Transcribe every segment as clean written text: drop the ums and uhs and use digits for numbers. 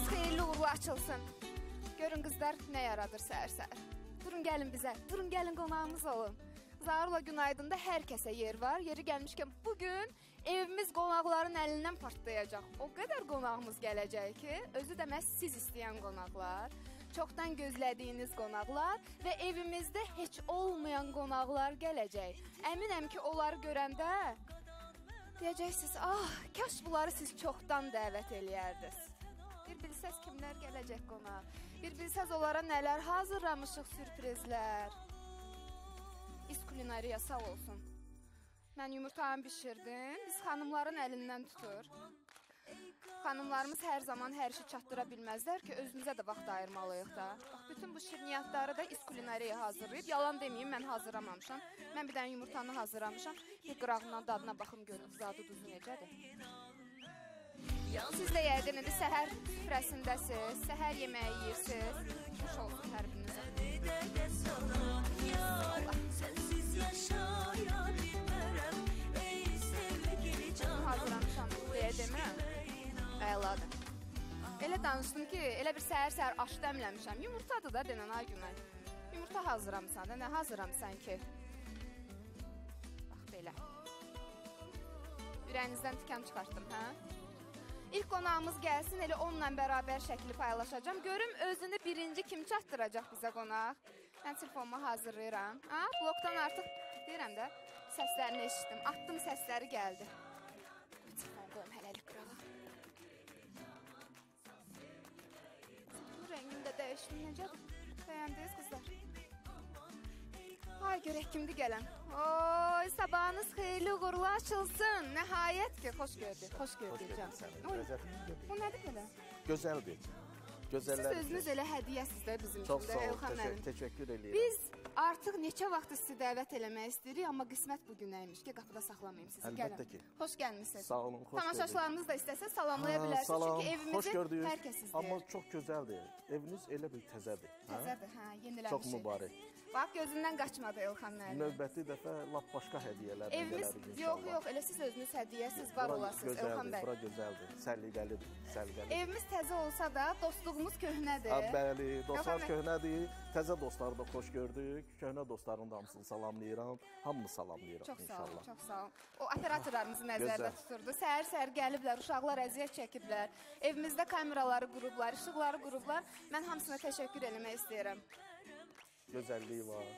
Gününüz xeyirli uğurlu açılsın. Görün qızlar nə yaradır səhər-səhər. Durun gəlin bizə, durun gəlin qonağımız olun. Zaurla Günaydında hər kəsə yer var. Yeri gəlmişkən bugün evimiz qonaqların əlindən partlayacaq. O qədər qonağımız gələcək ki, özü də məhz siz istəyən qonaqlar, çoxdan gözlədiyiniz qonaqlar və evimizdə heç olmayan qonaqlar gələcək. Əminəm ki, onları görəndə deyəcəksiniz, ah, kaş bunları siz çoxdan dəvət eləyərdiniz. Bir bilsəz kimlər gələcək qonaq, bir bilsəz onlara nələr hazırlamışıq sürprizlər. İz kulinariya sağ olsun. Mən yumurtamı bişirdim, biz xanımların əlindən tutur. Xanımlarımız hər zaman hər şey çatdıra bilməzlər ki, özümüzə də vaxt ayırmalıyıq da. Bax, bütün bu şirniyyatları da İz kulinariya hazırlayıb. Yalan deməyim, mən hazırlamamışam. Mən bir dənə yumurtanı hazırlamışam. Bir qırağından dadına baxım görün, zadı duzu necədir. Siz də yəqin idi, səhər süfrəsindəsiz, səhər yeməyi yeyirsiniz. Xoş olsun hər birinizə. Hazırlamışam, deyə demirəm. Əladır. Elə danışdım ki, elə bir səhər-səhər aşı dəmləmişəm. Yumurtadır da, denən ay Günay. Yumurta hazıramsan da, nə hazıramsan ki? Bax, belə. Ürəyinizdən tikan çıxartdım, hə? İlk qonağımız gəlsin, elə onunla bərabər şəkli paylaşacam. Görüm, özünü birinci kim çatdıracaq bizə qonaq? Mən telefonumu hazırlayıram. Ha, blokdan artıq, deyirəm də, səslərini eşitdim. Atdım, səsləri gəldi. Çıxan qoyum, hələlik qırağa. Rəngim də dəyişdim, necədir? Bəyəndiniz, qızlar. Ay, görək kimdir gələn. Oy, sabahınız xeyirli uğurlu açılsın. Nəhayət ki, xoş gördük, xoş gördük canım. Bu nədir belə? Gözəldir. Siz özünüz elə hədiyəsiz də bizim üçün. Çox sağ olun, təşəkkür eləyirəm. Biz artıq neçə vaxt sizi dəvət eləmək istəyirik, amma qismət bugün nəymiş ki, qapıda saxlamayayım sizi. Əlbəttə ki. Xoş gəlmişsiniz. Sağ olun, xoş gördük. Tamaşaçılarımız da istəsə salamlaya bilərsiniz, çünki evimizi hər kəs izləyir. Amma çox gözəldir, eviniz elə bir təzədir. Təzədir, hə, yeniləmişik. Çox mübarək. Bax, gözündən qaçmadı Elxan müəllim. Növbəti dəfə lap başqa hədiyyələr edələrik inşallah. Yox, yox, elə siz özünüz hədiyyəsiz var olasınız Elxan bəy. Bura gözəldir, səlliqəlidir, səlliqəlidir. Evimiz təzə olsa da dostluğumuz köhnədir. Bəli, dostlar köhnədir, təzə dostları da xoş gördük. Köhnə dostların da hamısını salamlayıram, hamını salamlayıram inşallah. Çox sağ olun, çox sağ olun. O operatorlarımızı nəzərdə tuturdu. Səhər-səhər gəliblər, uşaqlar əziyyət çəkiblər. Evimizdə kameraları qurublar, işıqları qurublar. Mən hamısına təşəkkür eləmək istəyirəm. Gözəlliyi var.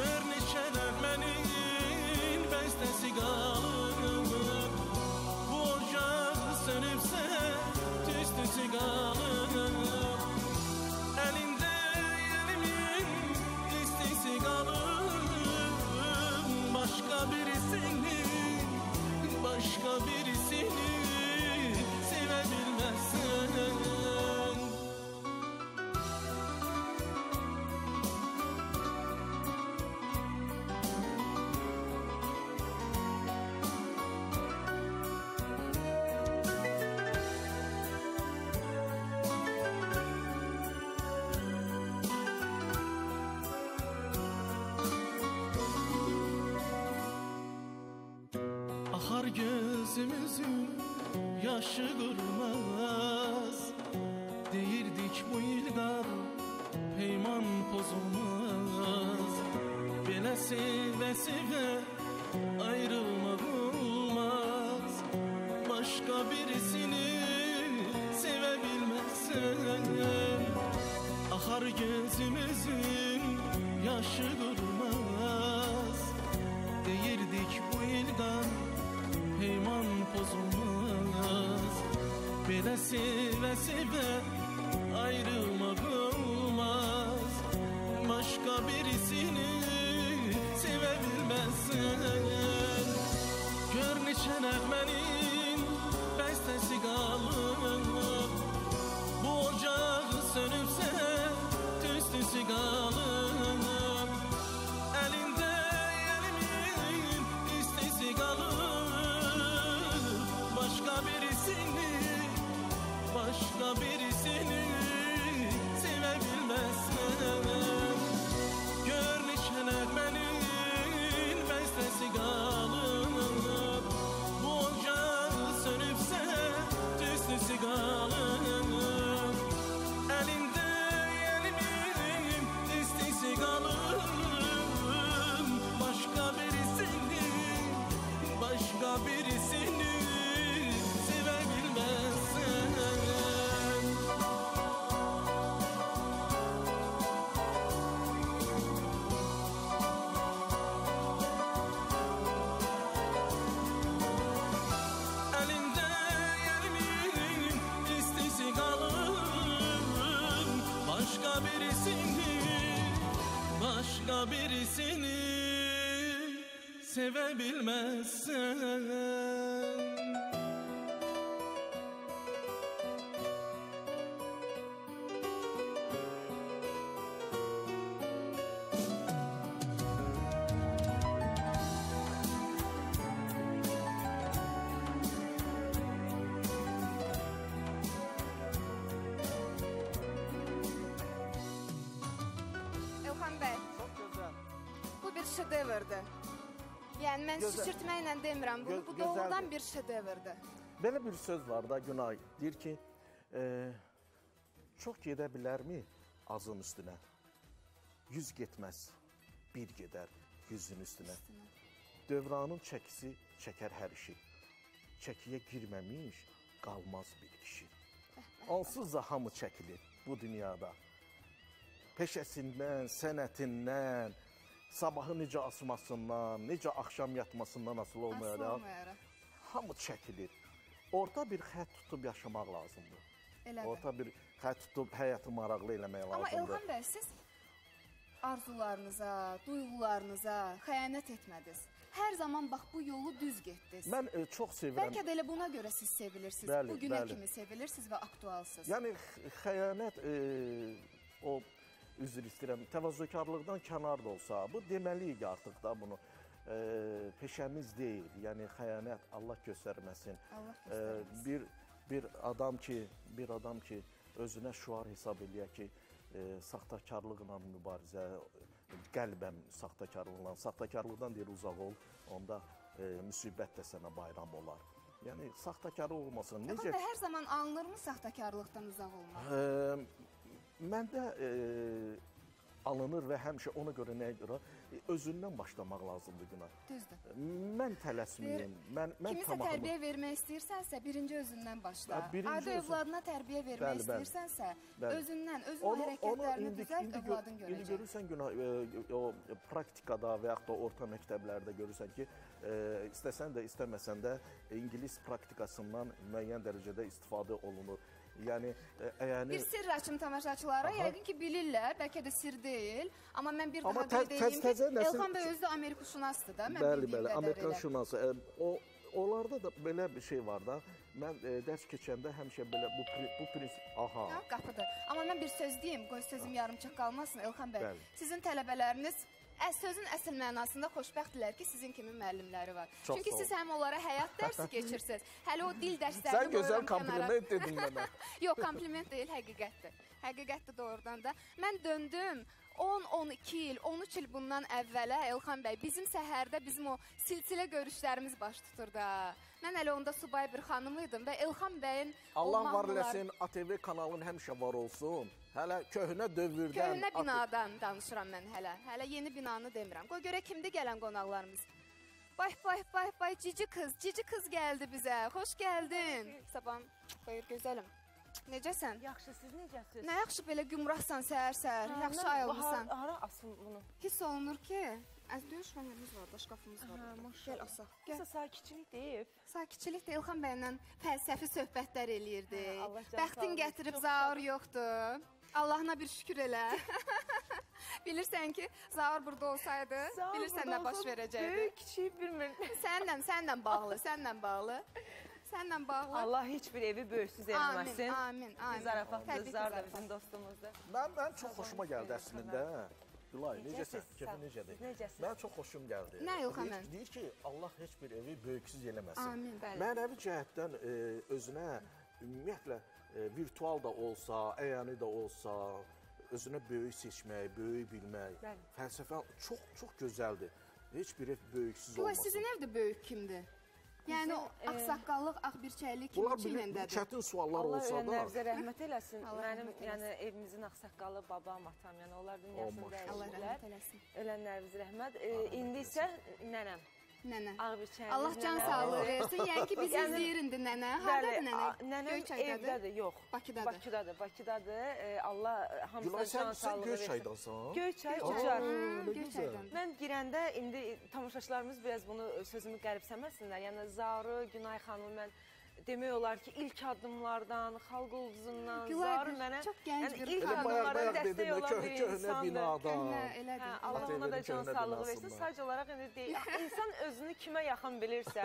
Gör neçələr mənim bəstə Axar gözümüzün yaşı qurmaz, deyirdik bu ilqar peyman pozulmaz. Belə sevə-sevə ayrılmaq olmaz. Başqa birisini sevə bilməzsən. Axar gözümüzün yaşı qurmaz, deyirdik bu ilqar peyman pozulmaz. Belə sevə-sevə ayrılmaq olmaz. Başqa birisini sevə bilməzsən. Gör neçə nəğmənin bəstəsi qalıb, bu ocağı sönübsə tüstüsü qalıb. Əlində elimin istisi qalıb. Başqa birisini sevə bilməzsən. Gör neçə nəğmənin bəstəsi qalıb, bu ocağı sönübsə tüstüsü qalıb. Əlində yelimin istisi qalıb. Başqa birisini, başqa birisini sevə bilməzsən. Başqa birisini sevə bilməzsən. Şedevrdir. Yəni mən şişirtməklə demirəm bunu, bu doğrudan bir şedevrdir. Belə bir söz var da, Günay deyir ki, çox gedə bilərmi azın üstünə? Yüz getməz, bir gedər yüzün üstünə. Dövranın çəkisi çəkər hər işi. Çəkiyə girməmiş qalmaz bir kişi. Onsuz da hamı çəkilir bu dünyada. Peşəsindən, sənətindən, sabahı necə asmasından, necə axşam yatmasından asılı olmayaraq, hamı çəkilir. Orta bir xət tutub yaşamaq lazımdır. Orta bir xət tutub həyatı maraqlı eləmək lazımdır. Amma Elxan bəy, siz arzularınıza, duyğularınıza xəyanət etmədiniz. Hər zaman bax bu yolu düz getdiniz. Mən çox sevirəm. Bəlkə də elə buna görə siz sevilirsiniz. Bu günə kimi sevilirsiniz və aktualsınız. Yəni xəyanət o... Üzr istəyirəm, təvazökarlıqdan kənar da olsa, bu deməliyik ki, artıq da bunu peşəmiz deyil. Yəni, xəyanət Allah göstərməsin. Bir adam ki, özünə şüar hesab eləyək ki, saxtakarlıqla mübarizə, qəlbəm saxtakarlıqla, saxtakarlıqdan deyir uzaq ol, onda müsibət də sənə bayram olar. Yəni, saxtakarlıq olmasın. Hər zaman alınır mı saxtakarlıqdan uzaq olmaq? Məndə alınır və həmişə ona görə, nəyə görə özündən başlamaq lazımdır günah. Düzdür. Mən tələsməyim. Kimisə tərbiyə vermək istəyirsənsə, birinci özündən başla. Adı övladına tərbiyə vermək istəyirsənsə, özündən, özünün hərəkətlərini düzəlt, övladın görəcək. İndi görürsən günah, praktikada və yaxud da orta məktəblərdə görürsən ki, istəsən də, istəməsən də İngilis praktikasından müəyyən dərəcədə istifadə olunur. Bir sirr açım tamaşaçılara, yəqin ki, bilirlər, bəlkə də sirr deyil, amma mən bir daha qeyd edeyim ki, Elxan bəy özü də Amerika şunasıdır da, mən bildiyim qədərilə. Bəli, Amerika şunası, onlarda da belə bir şey var da, mən dərs keçəndə həmişə belə bu prinsip, aha. Qapıdır, amma mən bir söz deyim, qoy sözüm yarımçıq qalmasın, Elxan bəy, sizin tələbələriniz... Sözün əsl mənasında xoşbəxtdirlər ki, sizin kimi müəllimləri var. Çünki siz həm onlara həyat dərsi keçirsiniz, hələ o dil dərslərini qoyuram kənara. Sən gözəl kompliment dedin mənə. Yox, kompliment deyil, həqiqətdir. Həqiqətdir doğrudan da. Mən döndüm, 10-12 il, 13 il bundan əvvələ Elxan bəy, bizim səhərdə bizim o silsilə görüşlərimiz baş tutur da. Mən elə onda subay bir xanımlıydım və Elxan bəyin... Allah var eləsin, ATV kanalın həmişə var olsun. Hələ köhnə dövrdən... Köhnə binadan danışıram mən hələ. Hələ yeni binanı demirəm. Qoy görə kimdir gələn qonaqlarımız? Bay, bay, bay, bay, cici qız gəldi bizə. Xoş gəldin. Sabahım, buyur gözəlim. Necəsən? Yaxşı, siz necəsiniz? Nə yaxşı belə gümrahsan səhər-səhər, yaxşı ayılmışsan. Hara asın bunu? Hiss olunur ki, döyüş rəmimiz var, daşqafımız var. Gəl asaq. Qısa sakitçilik deyib. Sakitçilik deyil, Elxan bəylə fəlsəfi söhbətlər eləyirdi. Bəxtin gətirib zaur yoxdur. Allahına bir şükür elə. Bilirsən ki, zaur burada olsaydı, bilirsən nə baş verəcəkdi. Böyük, kiçik, bilmirəm. Səndən bağlı, səndən bağlı. Səndən bağlı. Allah heç bir evi böyüksüz eləməsin. Amin, amin. Zarafaqdır, zar da bizim dostumuzdur. Mən çox xoşuma gəldi əslində. Gülay, necəsən? Kefin necədir? Necəsən? Mən çox xoşum gəldi. Nə yox, amin? Deyir ki, Allah heç bir evi böyüksüz eləməsin. Amin, bəli. Mənəvi cəhətdən özünə, ümumiyyətlə, virtual da olsa, əyani də olsa, özünə böyük seçmək, böyük bilmək, fəlsəfə çox gözəldir. Heç bir ev böyüksüz olmasın. Sizin evdə böyük kimdir? Yəni, axsaqqallıq, axbirçəlik kimi çiynəndədir. Çətin suallar olsa da... Allah öyrənlərizə rəhmət eləsin. Mənim evimizin axsaqqalı babam, atam, yəni onlar dünyasını dəyişdirlər. Öyrənlərizə rəhmət. İndi isə nənəm. Nənə. Allah can sağlığı versin. Yəni ki, biz izləyirindir nənə. Haradadır nənə? Nənəm evdədir, yox. Bakıdadır. Bakıdadır, bakıdadır. Allah hamısına can sağlığı versin. Göyçay dansan? Göyçay, ucar. Mən girəndə, indi tamaşaçılarımız biraz bunu sözümü qəribsəməsinlər. Yəni, Zauru, Günay xanımı mən demək olar ki, ilk adımlardan, xalq ulduzundan, Zaur mənə ilk adımlardan dəstək olan bir insandır. Allah ona da can sağlığı versin. Sadəcə olaraq insan özünü kimə yaxın bilirsə,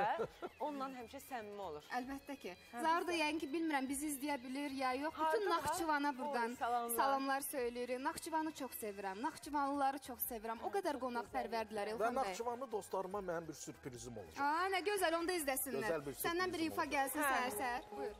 onunla həmişə səmimi olur. Əlbəttə ki. Zaur da yəni ki, bilmirəm, bizi izləyə bilir ya yox. Bütün Naxçıvana buradan salamlar söyləyirik. Naxçıvanı çox sevirəm, Naxçıvanlıları çox sevirəm. O qədər qonaqpərvərdilər, Elxan bəy. Və Naxçıvanlı dostlarıma mənim bir sürprizim olacaq. Nə gözəl, onda izləsinlər. Səndən bir ifa gəlsin. Səhər-səhər, buyur.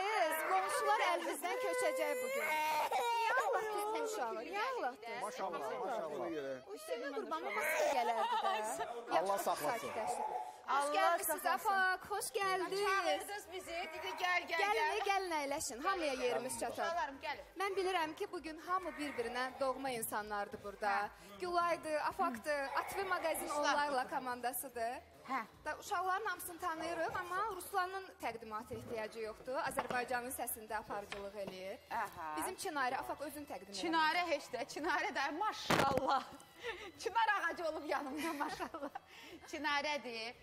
Xeyr, qonşular əlimizdən köçəcək bugün. Niyə Allah düzgün uşağı, niyə Allah düzgün? Maşallah, maşallah. Bu işləmə qurbanı nasıl gələrdi də? Allah saxlasın. Hoş geldiniz siz Afaq, hoş geldiniz. Çağırdınız bizi, dedi gəl, gəl, gəl. Gəlin, əyləşin, hamıya yerimiz çatar. Mən bilirəm ki, bugün hamı bir-birinə doğma insanlardır burada. Gülaydır, Afaqdır, ATV mağazin onlarla komandasıdır. Uşaqların hamısını tanıyırıq, amma Ruslanın təqdimatı ehtiyacı yoxdur. Azərbaycanın səsində aparıcılıq eləyir. Bizim Çinarə, Afaq özünü təqdim edir. Çinarə heç də, Çinarə də maşallah. Çinar ağacı olub yanımda maşallah. Çinarədir,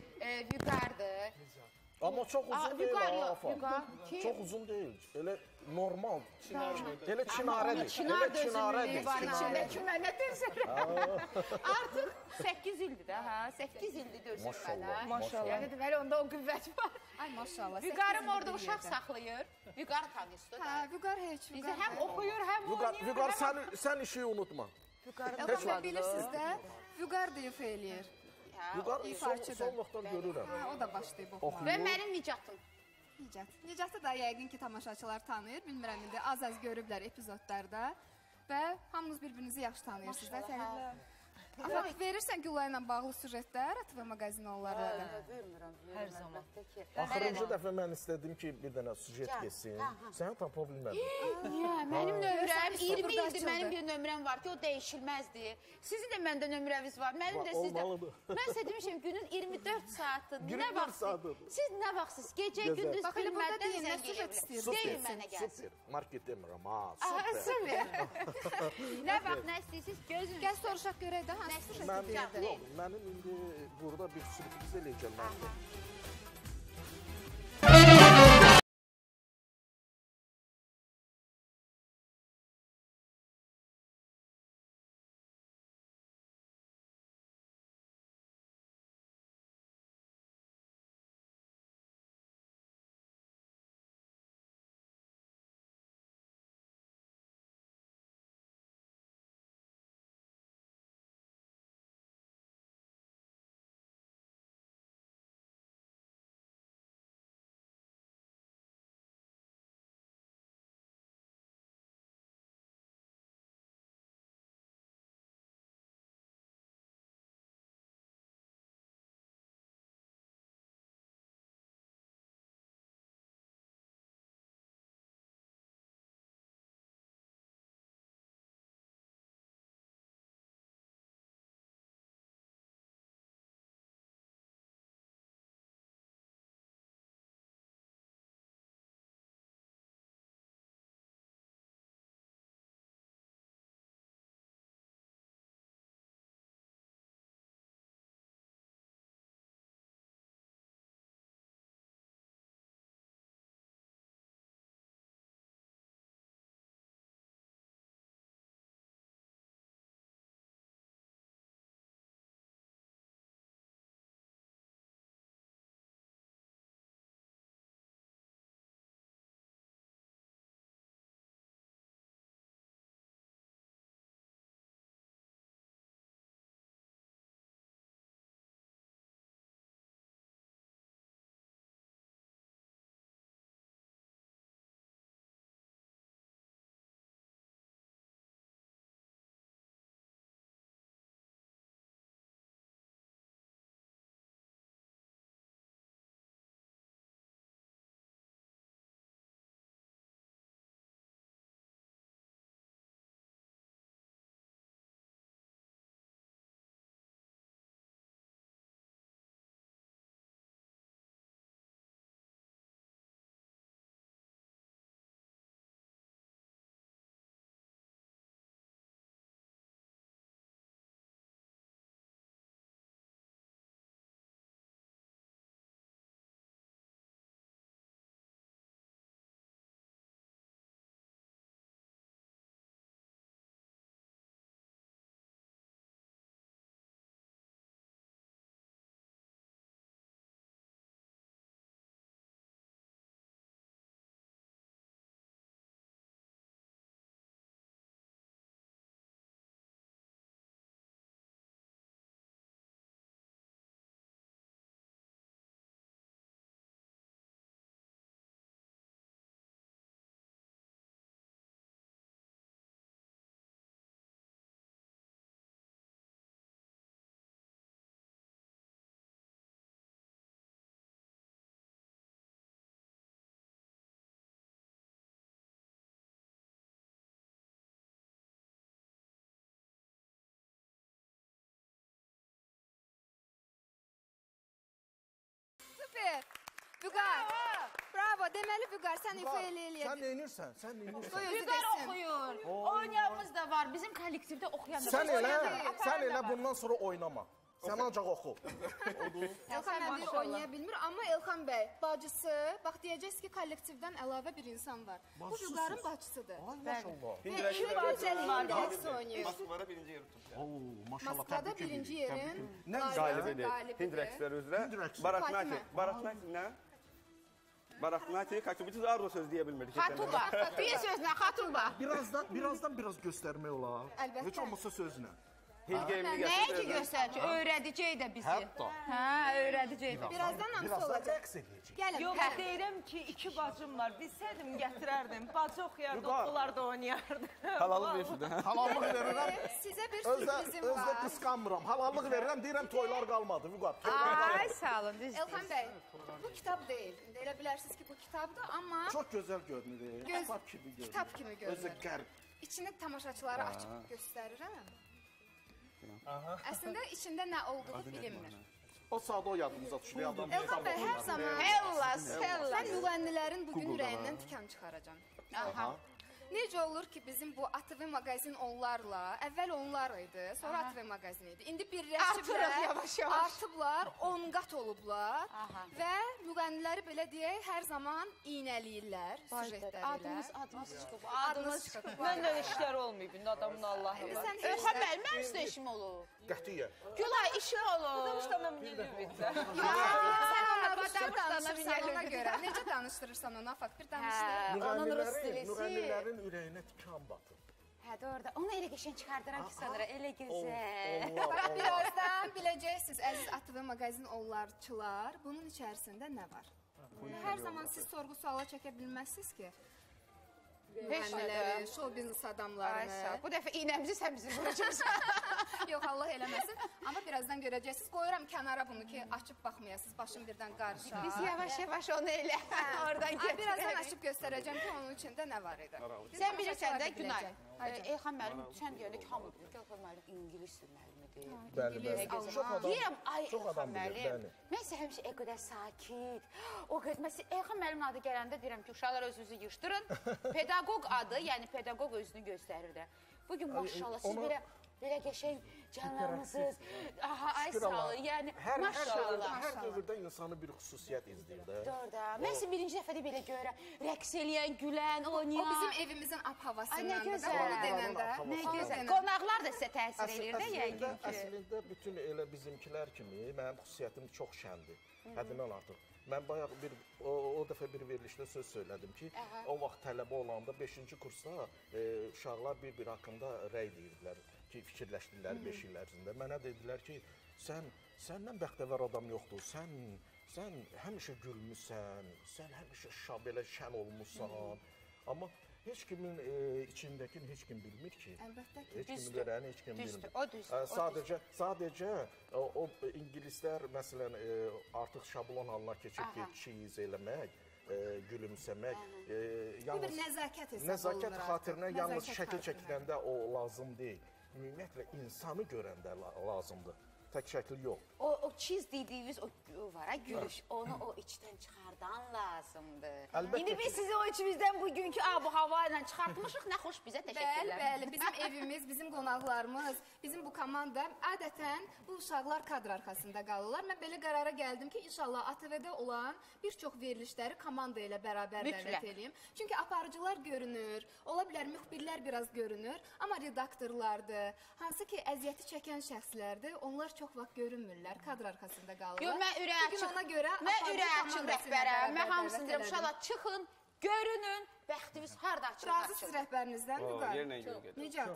Vüqardır. Amma çox uzun deyil Afaq. Çox uzun deyil, elə normal. Elə Çinarədir. Çinarədir. Çinə nə dönsür? Artıq 8 ildir də, 8 ildir dönsür mənə. Maşallah. Yəni deməli onda o qüvvət var. Ay maşallah. Vüqarım orada uşaq saxlayır. Vüqar tanışdı. Vüqar heç. Bizi həm oxuyur, həm oynayır. Vüqar sən işi unutma. Vüqarım bilirsiniz də, Vüqar deyif eləyir. Vüqar sonluqdan görürəm. O da başlayıb oxuyur. Və mənim Nicatım. Nicatı da yəqin ki, tamaşaçılar tanıyır. Bilmirəm, indi az-az görüblər epizodlarda. Və hamınız bir-birinizi yaxşı tanıyırsınız. Afaq, verirsən Gülay ilə bağlı süjetlər, ATV mağazini onlara da? Vermirəm, hər zaman. Axırıncı dəfə mən istədim ki, bir dənə süjet geçsin. Səni tapa bilmədim. Mənim nömrəm 20 ildir, mənim bir nömrəm var ki, o dəyişilməzdir. Sizin də məndə nömrəviz var, mənim də sizdə. Mən sizə demişim, günün 24 saatini nə vaxtsız? Siz nə vaxtsız? Gecə, gündüz bilməddən zəng edin. Deyil mənə gəlsin. Market demirəm, ha, super. Nə vaxt, nə istəyirsiniz? Mənim indi burada bir sürpriz eləyəcəm məndə. Aferin. Vüqar. Bravo. Deməli Vüqar sən ifa eləyir. Sən neynirsən? Sən neynirsən? Vüqar oxuyur. Oynayanımız da var. Bizim kollektivdə oxuyan da var. Sən elə bundan sonra oynama. Sən ancaq oxu. Elxan əbir oynaya bilmir. Amma Elxan bəy, bacısı, bax deyəcəks ki, kollektivdən əlavə bir insan var. Bu Vüqarın bacısıdır. Ay, maşallah. İki bacılar hepsi oynayır. Moskvara birinci yeri tutmuş. Moskvada birinci yerin qalibidir. Hind rəqsləri üzrə. Baratnati. Baratnati nə? Baraknati, kaçıbıcız arzu söz diye bilmedik. Hatulba, bir sözle hatulba. Birazdan gösterme ola. Elbette. Hiç olmazsa sözle. Nəyə ki göstərəcək? Öyrədəcək də bizi. Hətta. Hə, öyrədəcək də. Birazdan hamısı olacaq. Gəlin. Yox, deyirəm ki, iki bacım var. Bilsədim, gətirərdim. Bacı oxuyardı, onlar da oynayardı. Halallıq verirəm. Halallıq verirəm. Sizə bir sürprizim var. Özdə qısqanmıram. Halallıq verirəm, deyirəm, toylar qalmadı. Ay, sağ olun. Elxan bəy, bu kitab deyil. Elə bilərsiniz ki, bu kitabdır, amma... Çox gözəl görünür. Kitab kimi görünür. İçində tamaşaçıları açıb göstərirəm. Əslində, içində nə olduğu bilinmir. O sadə o yadımıza düşürüyor. Elxan bəy, hər zaman sən müğənnilərin bugün ürəyindən tikan çıxaracaqsın. Necə olur ki, bizim bu ATV mağazin onlarla, əvvəl onlar idi, sonra ATV mağazin idi. İndi birləşiblər, artıblar, 10 qat olublar və müğənniləri belə deyək, hər zaman iynəliyirlər, süjetlər ilə. Adımız çıxıb, adımız çıxıb. Məndə də işlər olmayıb, indi adamın Allahı var. Elxan bəy, mənim üstə işim olub. Qətiyyən. Gülay, işi olub. Budamış da mən gelirim bizdə. Sən ona başa danışırsan ona görə. Necə danışdırırsan ona, Afaq, bir danışdır. Onun rus dilisi. Ürəyinə tikan batır. Hə, doğrudan. Onu elə qəşən çıxardıram ki, sanıra. Elə gözəl. Bax, birazdan biləcəksiniz, əziz ATV mağazin onlarçılar, bunun içərisində nə var? Hər zaman siz sorğu-suala çəkə bilməzsiniz ki, müğənniləri, şov-biznes adamlarını. Bu dəfə iynəmizi sən bizim vuracaqsın. Yox, Allah eləməsin. Amma birazdan görəcəksiniz. Qoyuram kənara bunu ki, açıb baxmayasınız. Başım birdən qarışa. Biz yavaş-yavaş onu elə oradan getirək. Birazdan açıb göstərəcəm ki, onun içində nə var idi. Sən bilirsən də, Günay. Elxan müəllim, sən deyəndə ki, hamı bilir ki, Elxan müəllim ingilisdir müəllimidir. İngilis, Allah. Deyirəm, ay Elxan müəllim, mən isə həmişə o qədər sakit, o qədər. Məsələn, Elxan müəllimin adı gələndə deyirəm ki, uşaqlar özünüzü yığışdırın. Pedaqoq adı, yəni pedaqoq özünü göstərir də. Bugün maşallah, siz belə qəşək canlanmısınız. Aha, ay sağ olun, yəni maşallah. Hər dövrdə insanı bir xüsusiyyət izləyir də. Doğrudan. Mən isə birinci dəfədə belə görürəm. Rəqs eləyən, gülən, oynayan. O bizim evimizin ab-havasından da, onu denəndə. Nə gözəl. Qonaqlar da sizə təsir eləyir də, yəni ki. Əslində, bütün elə bizimkilər kimi mənim xüsusiyyətim çox şəndir. Hədindən artıq. Mən bayaq o dəfə bir verilişdə söz söylədim ki, o vaxt tələbə olanda 5-ci kursda uşaqlar bir-bir haqqında rəy deyirdilər ki, fikirləşdirilər 5 il ərzində. Mənə dedilər ki, səndən bəxtəvər adam yoxdur, sən həmişə gülmüsən, sən həmişə belə şən olmuşsan. Amma heç kimin içindəkini heç kim bilmir ki. Əlbəttə ki, düzdür. O düzdür. Sadəcə o ingilislər, məsələn, artıq şablon halına keçib ki, çiyiz eləmək, gülümsəmək. Bu bir nəzakət hesab olunur. Nəzakət xatirinə yalnız şəkil çəkiləndə o lazım deyil. Ümumiyyətlə, insanı görəndə lazımdır. Tək şəkil yox. O çiz dediyiniz o var, gülüş, onu o içdən çıxardan lazımdır. İndi biz sizi o içimizdən bugünkü ab-hava ilə çıxartmışıq, nə xoş bizə təşəkkürlər. Bəli, bizim evimiz, bizim qonaqlarımız, bizim bu komanda adətən bu uşaqlar kadr arxasında qalırlar. Mən belə qərara gəldim ki, inşallah ATV-də olan bir çox verilişləri komanda ilə bərabər dəvət edeyim. Çünki aparıcılar görünür, ola bilər müxbirlər biraz görünür, amma redaktorlardır, hansı ki əziyyəti çəkən şəxslərdir, onlar çox vaxt görünmürlər, kadr arxasında qalırlar. Mən ürək açın rəhbərəm, mən hamısını deyirəm, uşaqlar çıxın, görünün, bəxtimiz harada açın. Razısız rəhbərinizdən Nigar.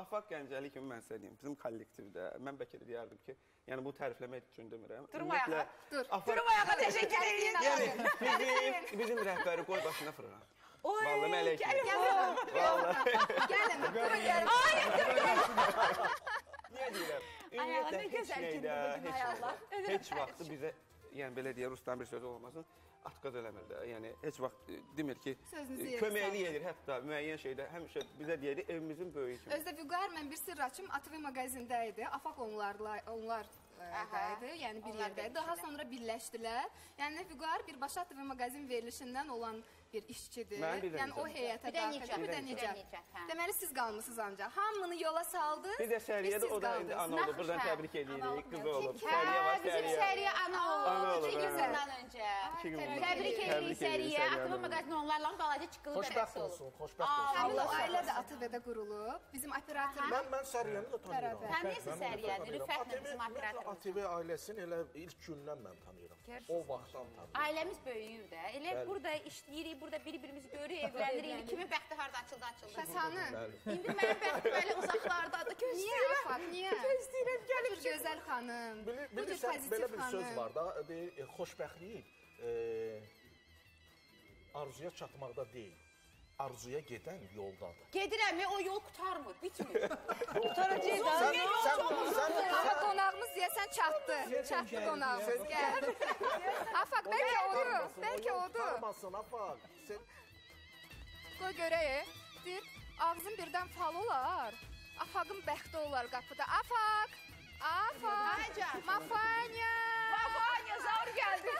Afaq Gəncəli kimi mən sənəyim, bizim kollektivdə. Mən bəlkə də deyərdim ki, yəni bu tərifləmək üçün demirəm. Durmayağa təşəkkür edin. Bizim rəhbəri qoy başına fırıram. Vallahi mələk. Gəlin, bura gəlin. Niyə deyirəm? Ümumiyyətlə, heç neydə, heç vaxtı bizə, yəni belə deyək, Ruslan bir sözü olmasın, atqaz eləmir də. Yəni, heç vaxt demir ki, köməkli edir hətta müəyyən şeydə, həmişə bizə deyək, evimizin böyüyü kimi. Özdə Vüqar, mən bir sirr açım, ATV mağazində idi, Afaq onlar idi. Yəni bir yerdə idi. Daha sonra birləşdilər. Yəni Vüqar birbaşa ATV mağazin verilişindən olan bir işçidir. Yəni o heyətə daxil. Bir də Nicat. Deməli siz qalmısınız ancaq. Hamını yola saldı. Bir də Şəriyə də o da indi ana oldu. Buradan təbrik edirik. Qız olub. Şəriyə var. Bizim Şəriyə ana oldu. 2 gündən öncə. Təbrik edirik Şəriyə. ATV mağazin onlarla balaca çıxılı da. Xoşbəxt olsun. Həmin o ailə də ATV-də qurulub. Bizim operatorlar. Mən Şəriyəni də tanıyıram. Tanıyırsınız Şəriyəni? Rüfətlə bizim operatorlar. ATV ailəsini elə ilk gündən mən tanıyıram. O vaxtdan tanıyıram. Ailəmiz böyüyür də. Elə burada işləyirik, burada bir-birimizi görürük, evlənirik. Kimi bəxti harada açıldı. Şəsanı. İndi mənim bəxtim elə uzaqlardadır. Niyə? Niyə? Gözləyirəm, gəlib ki. Bu gözəl xanım. Bilirsən, belə bir söz var da, xoşbəxtlik arzuya çatmaqda deyil. Arzuya gedən yoldadır. Gedirəm, o yol qutarmır, bitmir. Qutaracaq da. Amma qonağımız deyəsən çatdı. Çatdı qonağımız, gəl. Afaq, bəlkə odur, bəlkə odur. Qutarmasın, Afaq. Qoy görək, deyir, ağzın birdən fal olar, Afaqın bəxti olar qapıda. Afaq, Afaq, Mafanya. Mafanya, Zaur gəldi.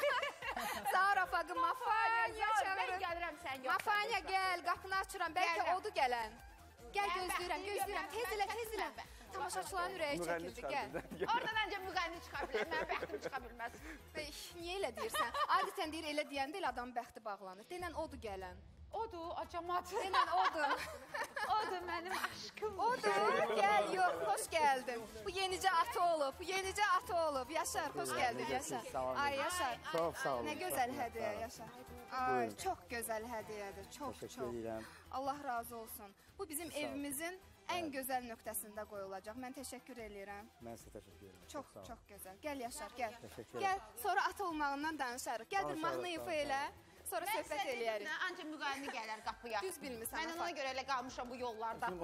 Zaur Afaqı, Mafanya çağırın. Mafanya gəl, qapını açıram, bəlkə odur gələn. Gəl, gözləyirəm, gözləyirəm, tez ilə, tez ilə. Tamaşaçıların ürəyi çəkildi, gəl. Oradan ancaq müqayini çıxa bilək, mənim bəxtim çıxa bilməz. Niyə elə deyirsən? Adətən deyir, elə deyəndə elə adamın bəxti bağlanır. Denən odur gələn. Odur, acamat. Denən odur. Odur, mənim aşkım. Odur, gəl, yox, xoş gəldin. Bu yenicə atı olub, bu yenicə atı olub. Yaşar, xoş gəldin, Yaşar. Ay, Yaşar. Çox sağ olun. Nə gözəl hədiyə, Yaşar. Ay, çox gözəl hədiyədir, çox, çox. Allah razı olsun. Bu bizim evimizin ən gözəl nöqtəsində qoyulacaq. Mən təşəkkür edirəm. Mən sizə təşəkkür edirəm. Çox, çox gözəl. Gəl, Yaşar, gəl. Gəl, sonra at olmağından danışarıq. Gəl, bir mahnı ifa elə. Sonra söhbət eləyərik. Ancaq müqayini gələr qapıya. Düz bilmirsən. Mən ona görə elə qalmışam bu yollarda.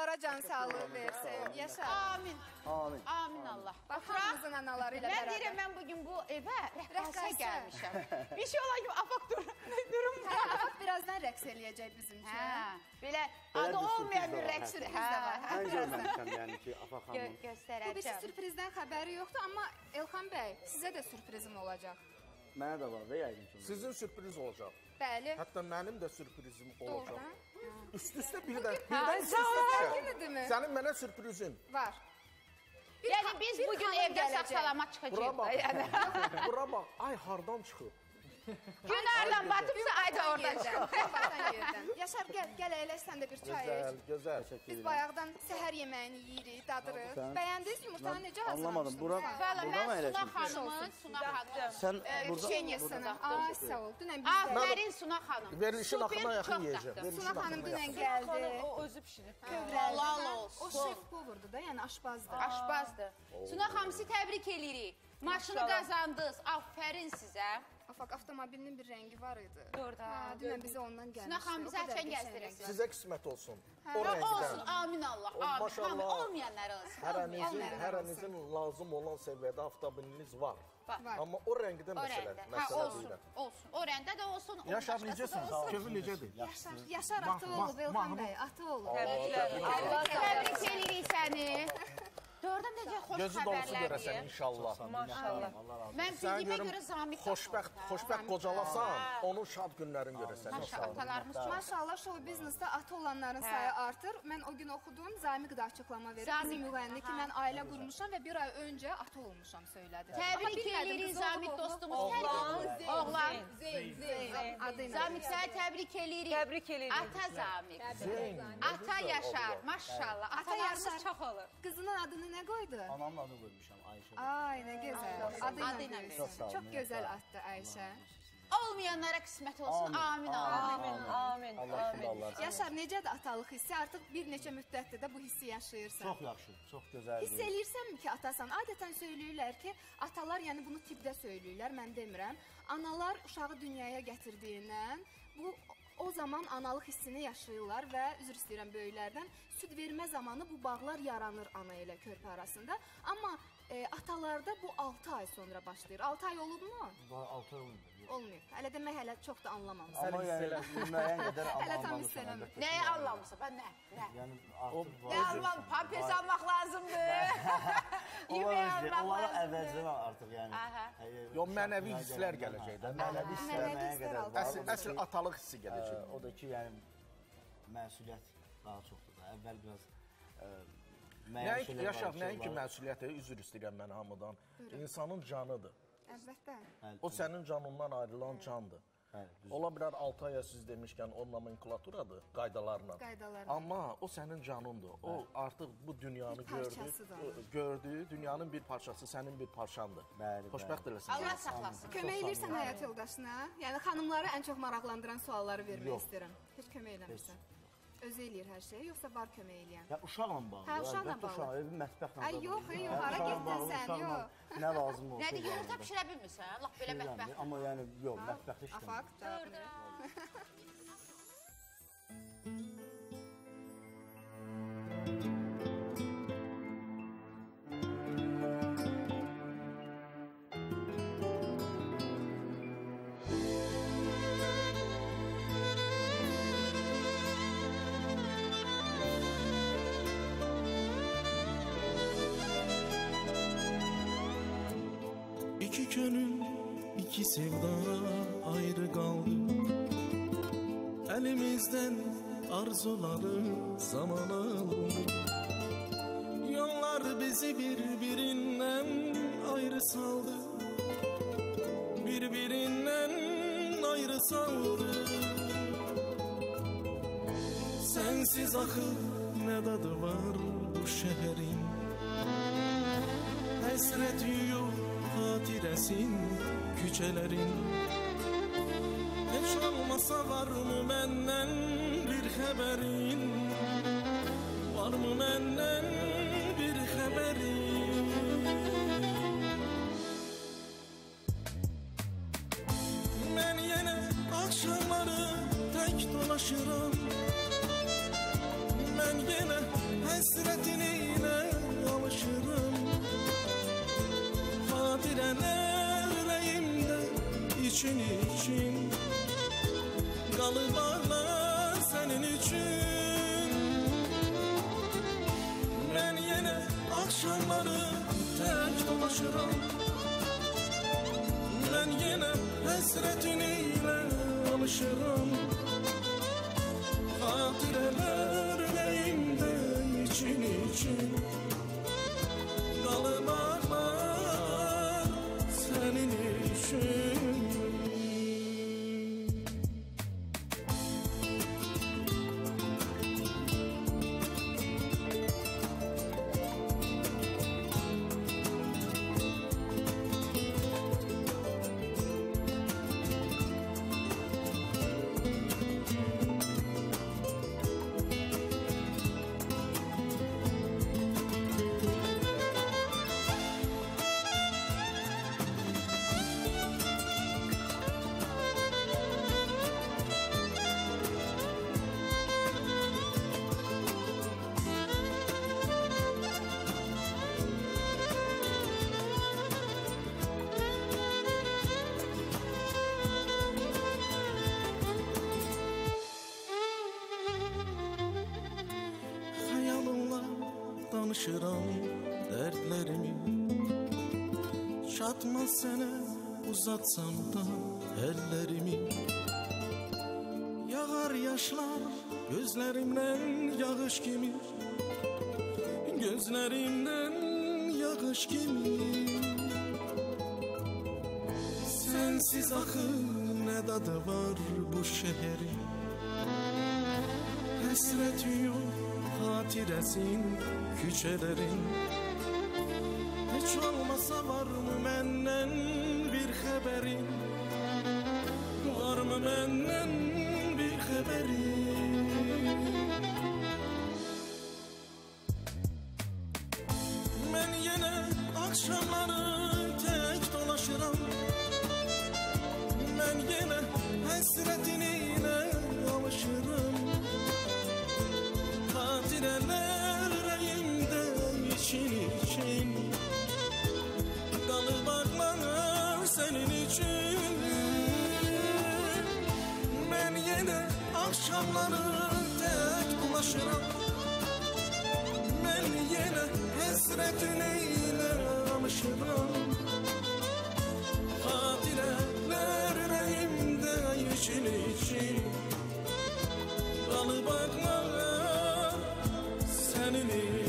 Onlara can sağlığı versin. Yaşa. Amin. Amin. Amin Allah. Baxımızın analarıyla beraber. Ben deyirəm, mən bugün bu evə rəqqasə gəlmişəm. Bir şey olan gibi Afaq durumda. Afaq birazdan rəqs eləyəcək bizim üçün. Belə adı olmayan bir rəqsimiz də var. Mən görməmişəm yəni ki, Afaq xanım. Göstərəcəm. Bu bir sürprizdən xəbəri yoxdur, amma Elxan bəy, sizə də sürprizim olacaq. Mənə də var və yəqin ki. Sizin sürpriz olacaq. Bəli. Hətta mənim də sürprizim olacaq. Üst-üstə birdən sürprizim. Sənin mənə sürprizin. Var. Yəni biz bugün evdə sağ-salama çıxacaq. Bura bax, ay hardan çıxıb? Gün hardan batıbsa, ay da oradan çıxıb. Yaşar, gəl əyləş, sən də bir çay iç. Gözəl, gözəl. Biz bayaqdan səhər yeməyini yeyirik, dadırıq. Bəyəndiniz yumurtanı necə hazırlamışdınız? Valla, mən Suna xanımın pişenyesini. Ay, sağ ol. Aferin Suna xanım. Verilişin axına yaxın yiyəcəm. Suna xanım dünən gəldi. O özü pişirib. O şef qovurdu da, yəni aşbazdır. Aşbazdır. Suna xanım, sizi təbrik edirik. Maşını qazandınız. Aferin sizə. Afaq, avtomobilinin bir rəngi var idi. Doğruda. Dünən bizə ondan gəlmişdi. Suna xanım, bizə açan gəzdirəcək. Sizə qismət olsun. Olsun, amin Allah. Amin, olmayanlar olsun. Hərənizin lazım olan səviyyədə avtomobiliniz var. Amma o rəngdə məsələdir. Olsun, olsun. O rəngdə də olsun. Yaşar necəsiniz? Kövü necədir? Yaşar atı olub, Elxan bəy, atı olub. Təbrik edirik səni. Dördəm də gəl xoş xəbərlər deyir. Maşallah. Mən bildiyimə görə Zamiq xoşbəxt qocalasan, onun şad günlərini görəsən. Maşallah, şou-biznesdə atı olanların sayı artır. Mən o gün oxudum, Zamiq də açıqlama verir. Bizim müğənni ki, mən ailə qurmuşam və bir ay öncə atı olmuşam söylədi. Təbrik edirik Zamiq dostumuz. Oğlan, Zeyn. Zamiq, səni təbrik edirik. Təbrik edirik. Ata Zamiq. Ata Yaşar, maşallah. Atalarımız çox olur. Qızının adını nə qoydu? Anamın adı qoymuşam, Ayşə. Ay, nə gözəl. Adıyla versin. Çox gözəl addır Ayşə. Olmayanlara qismət olsun. Amin, amin. Yaşar, necədir atalıq hissi? Artıq bir neçə müddətdir də bu hissi yaşayırsan. Çox yaxşı, çox gözəldir. Hiss eləyirsənmi ki, atasan? Adətən söylüyürlər ki, atalar, yəni bunu tipdə söylüyürlər, mən demirəm. Analar uşağı dünyaya gətirdiyindən bu... O zaman analıq hissini yaşayırlar və, üzr istəyirəm böyüklərdən, süd vermə zamanı bu bağlar yaranır ana ilə körpə arasında. Amma atalarda bu 6 ay sonra başlayır. 6 ay olubmu? 6 ay olmuyor. Olmuyor. Hələ demək, hələ çox da anlamamışsın. Amma müəyyən qədər anlamamışsın. Nəyə anlamışsın? Nə? Nə anlam? Pampers almaq lazımdır. Onlara əvvəlcədən artıq, yəni. Yox, mənəvi hisslər gələcək də. Mənəvi hisslər almaq. Əsl atalıq hissi gələcək. O da ki, yəni məsuliyyət daha çoxdur da. Əvvəl biraz məyən şeylər var. Yaşar, nəinki məsuliyyətə üzr istəyirəm mən hamıdan. İnsanın canıdır. Əlbəttə. O sənin canından ayrılan candır. Ola bilər 6 aya siz demişkən o nomenklaturadır qaydalarla. Amma o sənin canındır. O artıq bu dünyanı gördü, dünyanın bir parçası sənin bir parçandır. Xoşbəxt eləsin. Allah saxlasın. Kömək edirsən həyat yoldaşına? Yəni xanımları ən çox maraqlandıran sualları vermək istəyirəm. Heç kömək eləmirsən. Özü eləyir hər şeyi, yoxsa var kömək eləyən? Uşaqla bağlı. Hə, uşaqla bağlı. Evin mətbəxlə bağlı. Yox, yox, hara getdin sən, yox. Nə lazım olsun? Nədir, yumurta pişirə bilmirsən? Allah belə mətbəxlə. Amma yəni, yox, mətbəxlə işləmir. Afaq, dördə. Gönül iki sevda ayrı kaldı. Elimizden arzuları zaman aldı. Yollar bizi birbirinden ayrı saldı. Birbirinden ayrı saldı. Sensiz akıl ne tadı var bu şehrin. Hesret yiyor hatiresin küçelerin. Hiç olmasa var mı benden bir haberin? Var mı benden bir haberin? Ben yine akşamları tek dolaşırım. Ben yine akşamları tek dolaşıram. Ben yine hesretin ile alışıram. Hatireler eleyimde için için dalı bağlar senin için. Danışıram dertlerimi, çatmaz sene uzatsam da ellerimi. Yağar yaşlar gözlerimden yağış kimi, gözlerimden yağış kimi. Sensiz akı ne tadı var bu şehrin, hesret yok hatiresin küçelerin. Hiç olmasa var mı menden bir haberin, var mı menden bir haberin? Ben yine akşamları tek dolaşıram. Ben yine hasretin ile alışırım. Hatireler reyimden için için dalı bağlanır senin için. Ben yine akşamları tek ulaşırım. Ben yine hasretin ile alışırım. Hatireler reyimden için için dalı bağlanır senin için.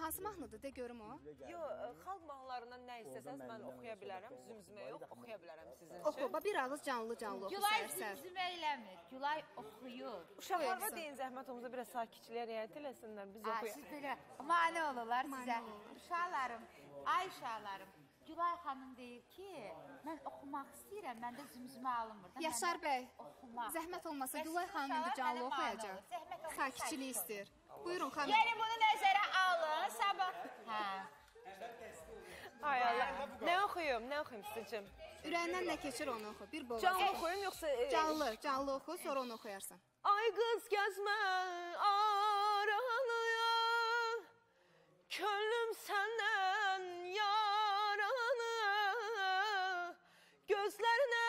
Hansı mahnıdır, de görüm o? Yox, xalq mahnılarından nə istəsəniz mən oxuya bilərəm, zümzümə yox, oxuya bilərəm sizin üçün. Oxu, bir ağız canlı-canlı oxu sərsən. Gülay zümzümə eləmir, Gülay oxuyur. Uşaqlarına deyin zəhmət olunca biraz sakitçiliyə riayət eləsinlər, biz oxuyaq. Siz belə mane olurlar sizə. Uşaqlarım, ay uşaqlarım, Gülay xanım deyir ki, mən oxumaq istəyirəm, məndə zümzümə alınmır. Yaşar bəy, zəhmət olmasa Gülay xanım indi canlı oxuyacaq. Sakitçilik istəyir. Buyurun xanım. Gəlin bunu nəzərə alın, sabah... Ay Allah, nə oxuyum sizcim? Ürəyindən nə keçir onu oxu, bir boğaz. Canlı oxuyum, yoxsa... Canlı oxu, sonra onu oxuyarsın. Ay qız gəzmə, aralıya, könlüm səndən yaranı, gözlərinə...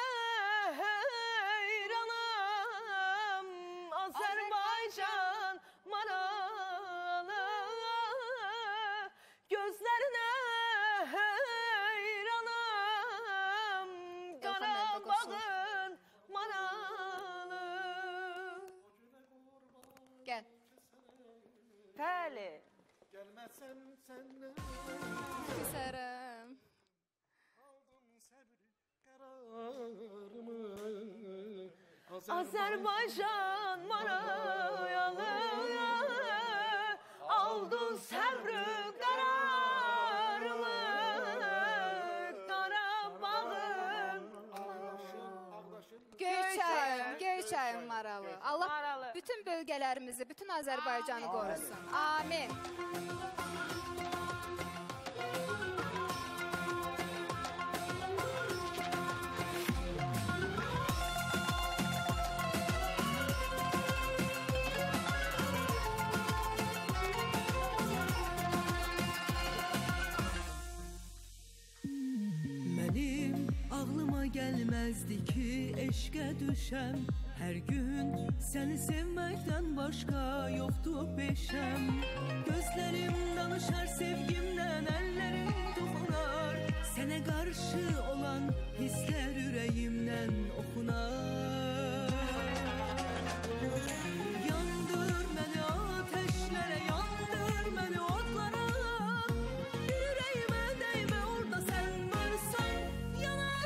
Bəli. Gəlməsəm səndən küsərəm. Aldım səbri qərarımı. Azərbaycan marayalı. Aldım səbri qərarımı. Qarabağın. çayın maralı. Allah maralı bütün bölgelerimizi, bütün Azerbaycan'ı korusun. Amin. Gəlməzdi ki eşqə düşəm, hər gün səni sevməkdən başqa yoxdur peşəm. Gözlərim danışar sevgimdən, əllərim toxunar, sənə qarşı olan hisslər ürəyimdən oxunar. Yandır məni ateşlərə, yandır məni odlara, ürəyimə dəymə, orada sən varsan yanar.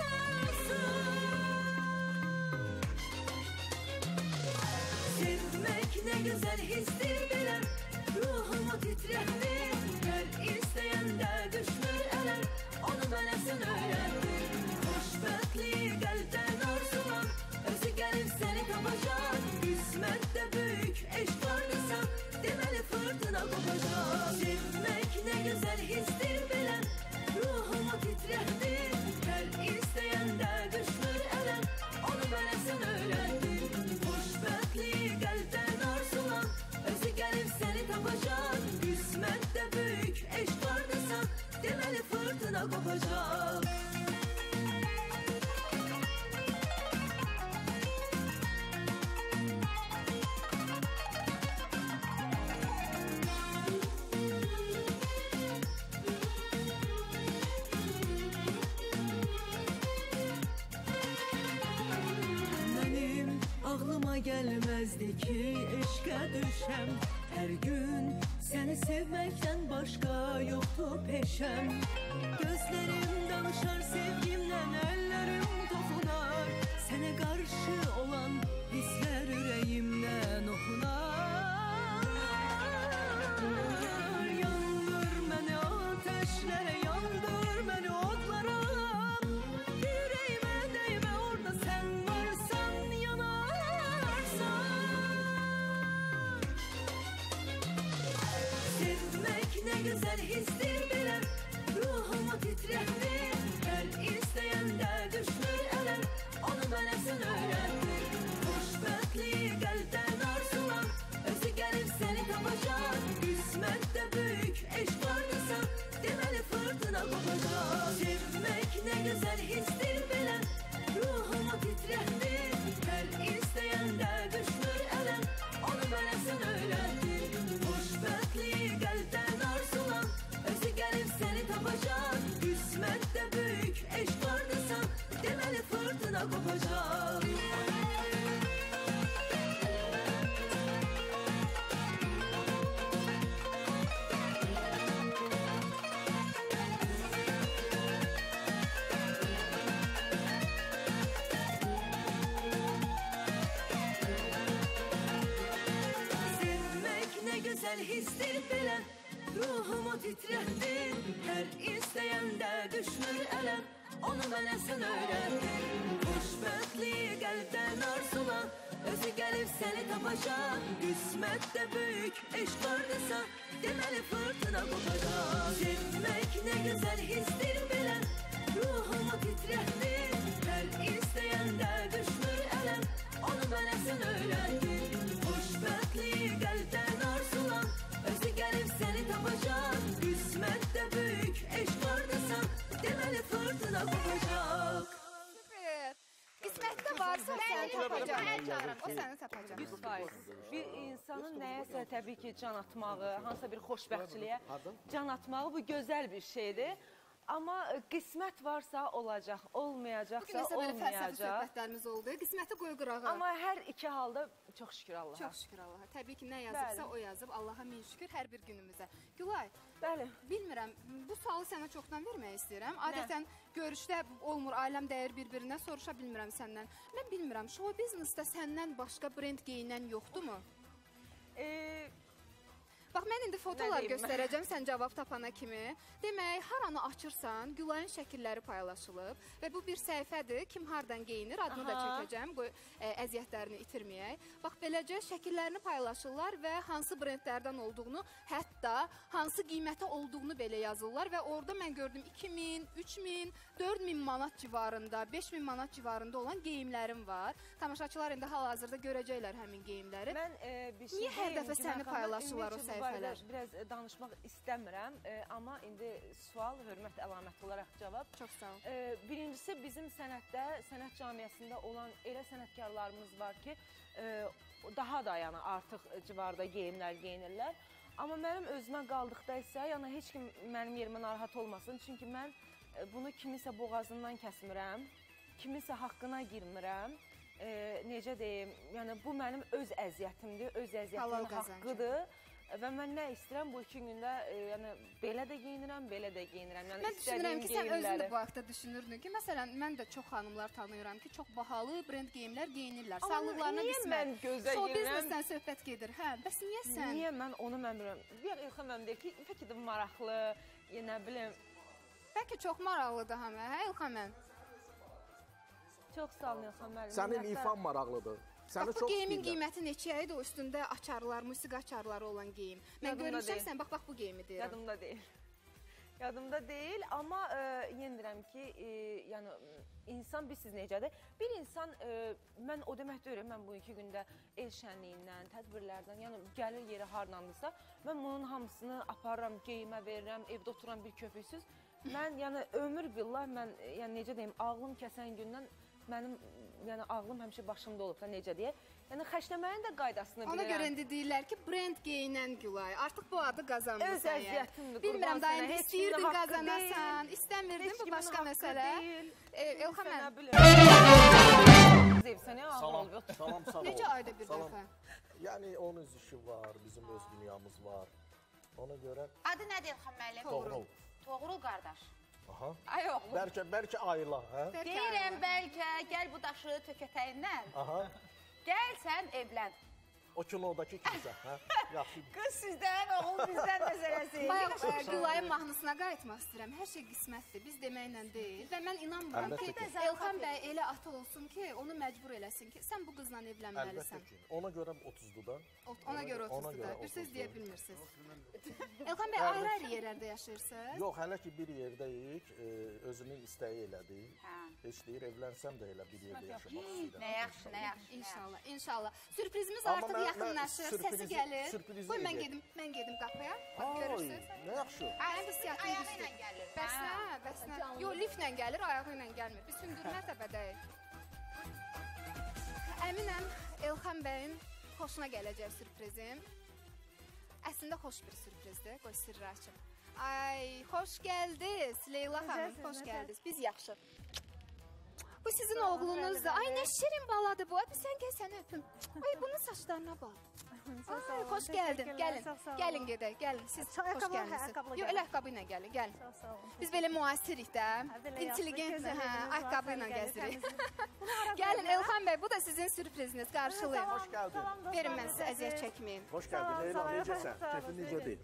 Sevmek ne güzel histir bilen, ruhumu titretti. Her isteyen de düşmür elem, onu belesin öğretti. Hoşbetliği gelden arzulan, özü gelip seni kapacak. Hizmette büyük eşk varsa, demeli fırtına kopacak. Sevmek ne güzel histir bilen, ruhumu titretti. Her isteyen de düşmür elem, onu belesin öğretti. Gelden arzulan, özü gelip seni tapacak. Kısmette büyük eşk varsa, demeli fırtına kopacak. Gelmezdi ki eşqə düşəm, her gün seni sevmekten başka yoktu peşem. Gözlerim danışar sevgimden, ellerim dokunar, sene karşı olan hisler yüreğimden okunar. Yandır məni ateşlərə, yandır məni odlara, yüreğime değme, orada sen varsan yanar. Sevmek ne güzel histir bilen, ruhumu titretti. Her isteyen de düşmür elem, onu belesin öğretti. Hoşbetliği gelden arzulan, özü gelip seni kapacak. Kısmette büyük eşk varsa, demeli fırtına kopacak. Sevmek ne güzel histir bilen, ruhumu titretti. Her isteyen de düşmür elem, onu belesin öğretti. Hoşbetliği gelden arzulan, özü gelip seni tapacak. Kısmette büyük eşk varsa, demeli fırtına kopacak. Güzel histir bilen, ruhumu titretti. Her isteyen de düşmür elem, onu belesin öğretti. Hoşbetliği gelden arzulan, özü gelip seni tapacak. Kısmette büyük eşk varsa, demeli fırtına kopacak. Sevmek ne güzel histir bilen, ruhumu titretti. Her isteyen de düşmür elem, onu belesin öğretti. Hoşbetliği gelden arzulan, özü gelip seni tapacak. Kısmette büyük eşk varsa, demeli fırtına kopacak. Süper. Kısmette varsa seni tapacak. O seni tapacak. 100%. Bir insanın neyse tabii ki can atmağı, hansısa bir hoşbəxtçiliyə can atmağı bu güzel bir şeydir. Ama kısmet varsa olacak, olmayacaksa olmayacak. Bugün mesela sohbetlerimiz oldu. Kısmeti koy qırağa. Ama her iki halda çok şükür Allah'a. Çok şükür Allah'a. Tabii ki ne yazıbsa o yazıb. Allah'a min şükür her bir günümüzə. Gülay, bilmirəm, bu sualı sənə çoxdan vermək istəyirəm. Adətən görüşdə olmur, ailəm dəyir bir-birinə, soruşa bilmirəm səndən. Mən bilmirəm, show biznesdə səndən başqa brend geyinən yoxdur mu? Bax, mən indi fotolar göstərəcəm sən cavab tapana kimi. Demək, haranı açırsan, Gülayın şəkilləri paylaşılıb və bu bir səhifədir. Kim hardan geyinir, adını da çəkəcəm, əziyyətlərini itirməyək. Bax, beləcə şəkillərini paylaşırlar və hansı brendlərdən olduğunu, hətta hansı qiymətə olduğunu belə yazırlar və orada mən gördüm 2000, 3000, 4000 manat civarında, 5000 manat civarında olan geyimlərim var. Tamaşaçılar indi hal-hazırda görəcəklər həmin geyimləri. Niyə hər dəfə səni paylaşırlar o səhifələr? Biraz danışmaq istəmirəm, amma indi sual hörmət əlaməti olaraq cavab. Çox sağ ol. Birincisi, bizim sənətdə, sənət camiəsində olan elə sənətkarlarımız var ki, daha da yəni artıq civarda geyimlər geyinirlər. Amma mənim özümə qaldıqda isə, yəni heç kim mənim yerimə narahat olmasın, çünki mən bunu kimisə boğazından kəsmirəm, kimisə haqqına girmirəm. Necə deyim, yəni bu mənim öz əziyyətimdir, öz əziyyətimin haqqıdır. Və mən nə istəyirəm, bu iki gündə belə də geyinirəm, belə də geyinirəm. Mən düşünürəm ki, sən özünü bu vaxtda düşünürdün ki, məsələn, mən də çox xanımlar tanıyıram ki, çox bahalı brend geyimlər geyinirlər. Amma niyə mən gözə geyinirəm? So biznesdən söhbət gedir, hə, bəs niyə sən? Niyə mən onu məmirəm? Bir İlxan mənim deyir ki, pəki də maraqlı, nə biləm. Bəlkə çox maraqlıdır hamə, hə İlxan mən? Çox sağ olun İlxan mənim. Sənin İlxan maraqlıdır. Bax, bu geyimin qiyməti neçəyədir o üstündə açarlar, musiqi açarları olan geyim. Mən görmüşəm, sən bax, bu geyimi deyirəm. Yadımda deyil. Yadımda deyil, amma yendirəm ki, insan bilsiz necədir. Bir insan, mən o demək deyirəm, mən bu iki gündə el şənliyindən, tədbirlərdən, yəni gəlir yeri harlandırsa, mən bunun hamısını aparıram, geyimə verirəm, evdə oturam bir köpüksüz. Mən, yəni, ömür billah, mən, yəni, necə deyim, ağlım kəsən gündən mənim ağlım həmişə başımda olub, necə deyə. Yəni, xərcləməyin də qaydasını bilirəm. Ona görə indi deyirlər ki, brend geyinən Gülay, artıq bu adı qazanmışsan. Öz əziyyətimdir, qurban sənə, heç kimdə haqqı deyil, istəmirdin, bu başqa məsələ. Elxan mənim. Salam, salam. Necə ayda bir dəfə? Yəni, onun işi var, bizim öz dünyamız var. Ona görə... Adı nədir Elxan mənim? Toğrul. Toğrul qardaş. Bəlkə ayla. Deyirəm, bəlkə, gəl bu daşı tökətəyindən, gəl sən evlən. O kilodakı kimsə. Qız sizdən, oğul bizdən məsələsi. Bayaq Gülayın mahnısına qayıtmaq istəyirəm. Hər şey qismətdir, biz deməklə deyil. Və mən inanmıram ki, Elxan bəy elə ata olsun ki, onu məcbur eləsin ki, sən bu qızla evlənməlisən. Ona görə 30-dudan. Ona görə 30-dudan. Bir söz deyə bilmirsiniz. Elxan bəy, ayrı-ayrı yerlərdə yaşayırsınız? Yox, hələ ki, bir yerdəyik, özünün istəyi elədi. Heç deyir, evlənsəm də elə bir yerdə yaşamaq yaxınlaşır, səsi gəlir. Qoy, mən gedim, mən gedim qapıya. Bax, görürsünüz. Nə yaxşı? Ayağı ilə gəlir. Bəs nə, bəs nə? Yox, liflə gəlir, ayağı ilə gəlmir. Biz hündür mərtəbədəyik. Əminəm, Elxan bəyin xoşuna gələcək sürprizim. Əslində, xoş bir sürprizdir. Qoy, sirri açım. Ay, xoş gəldiniz, Leyla xanım, xoş gəldiniz. Biz yaxşı. Bu sizin oğlunuzdur. Ay, nə şirin baladır bu. Abi, sən gəl, səni öpüm. Ay, bunun saçlarına bal. Ay, xoş gəldin. Gəlin, gəlin gedək, gəlin. Siz xoş gəlmişsiniz. Yox, elə ayaqqabı ilə gəlin, gəlin. Biz belə müasirik də. İnteligentdir, hə, ayaqqabı ilə gəzirik. Gəlin, Elxan bəy, bu da sizin sürpriziniz. Qarşılayın. Xoş gəldin. Verin mən sizə əziyyət çəkməyin. Xoş gəldin, Leyla, necəsən? Keyfin necədir?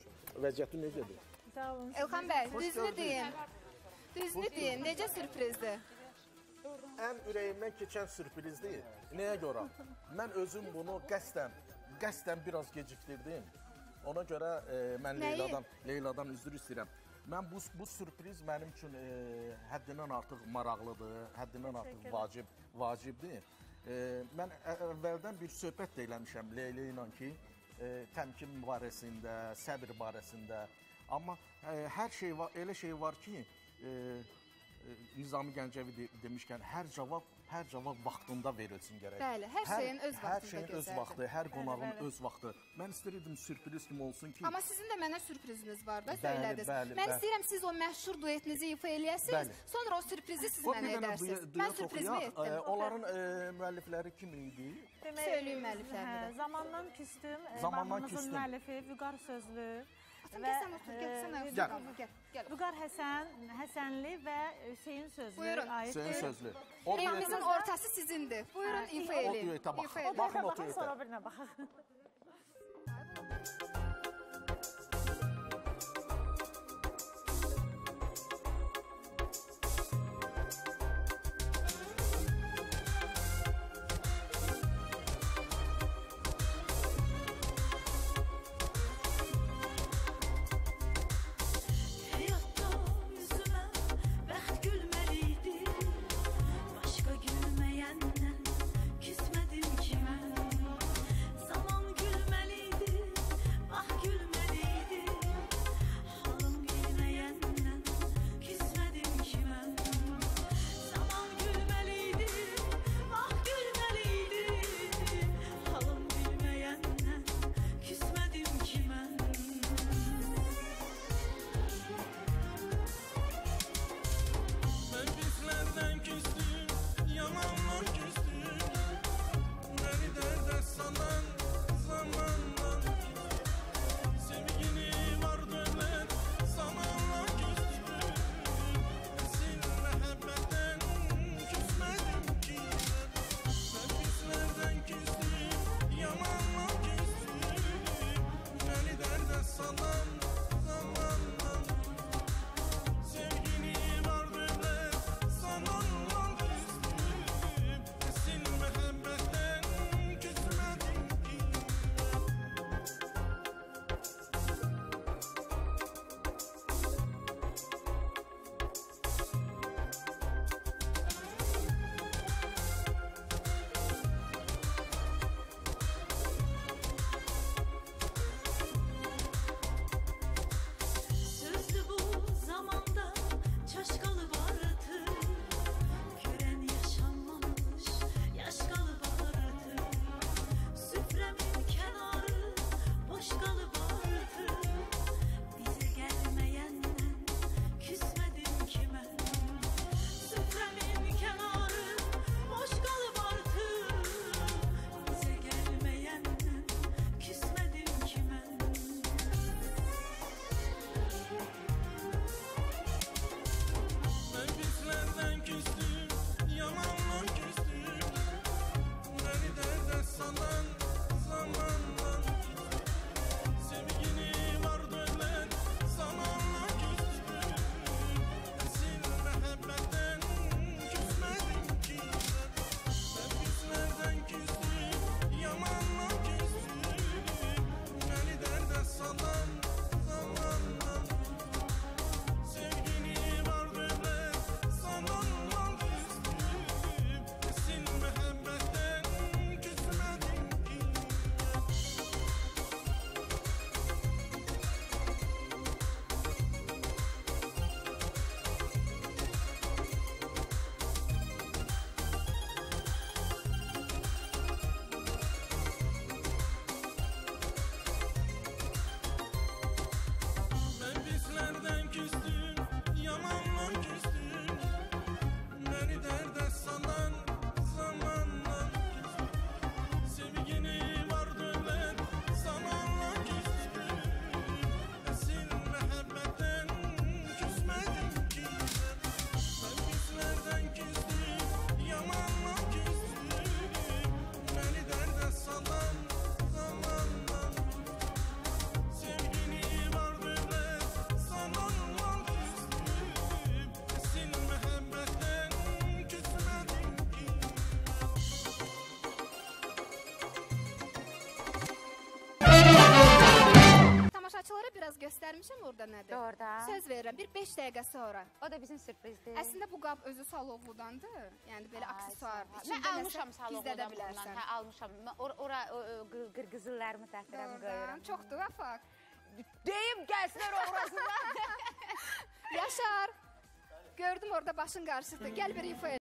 Vəziyyətin necədir? Elxan bəy, düzünü deyim. Düzünü deyim, necə sürprizdir? Ən ürəyimdən keçən sürpriz deyil. Nəyə görə? Mən özüm bunu qəsdən biraz gecikdirdim. Ona görə mən Leyladan üzr istəyirəm. Mən bu sürpriz mənim üçün həddindən artıq maraqlıdır, həddindən artıq vacibdir. Mən əvvəldən bir söhbət də eləmişəm Leyla ilə ki, təmkin barəsində, səbir barəsində. Amma hər şey var, elə şey var ki, Nizami Gəncəvi demişkən, hər cavab vaxtında verilsin gərək. Bəli, hər şeyin öz vaxtında gözəldir. Hər şeyin öz vaxtı, hər qonağın öz vaxtı. Mən istəyirdim sürpriz kimi olsun ki... Amma sizin də mənə sürpriziniz var da, söylədiniz. Mən istəyirəm, siz o məşhur duetinizi ifa eləyəsiniz, sonra o sürprizi siz mənə edərsiniz. Mən sürprizimi etdim. Onların müəllifləri kim idi? Söylüyün müəlliflərini. Zamandan küstüm, mahnımızın müəllifi Vüqar sözlü. Vüqar Həsənli və Hüseyin Sözlü. Evimizin ortası sizindir. Buyurun, ifa eləyin. O düetə baxın, o düetə. Sonra birinə baxın. biraz göstermişim orada nedir? Doğrudan. Söz veririm, bir 5 dakika sonra. O da bizim sürprizdir. Aslında bu qab özü Salovudandı. Yani böyle aksesuardı. Ben almışam Salovudan bundan. Ha, almışam. Ora qırqızlarımı təxirəm qoyuram. Çoxdur Afaq. Deyim gəlsinlər orasından. Yaşar, gördüm orada başın qarşıdır. Gəl bir info et.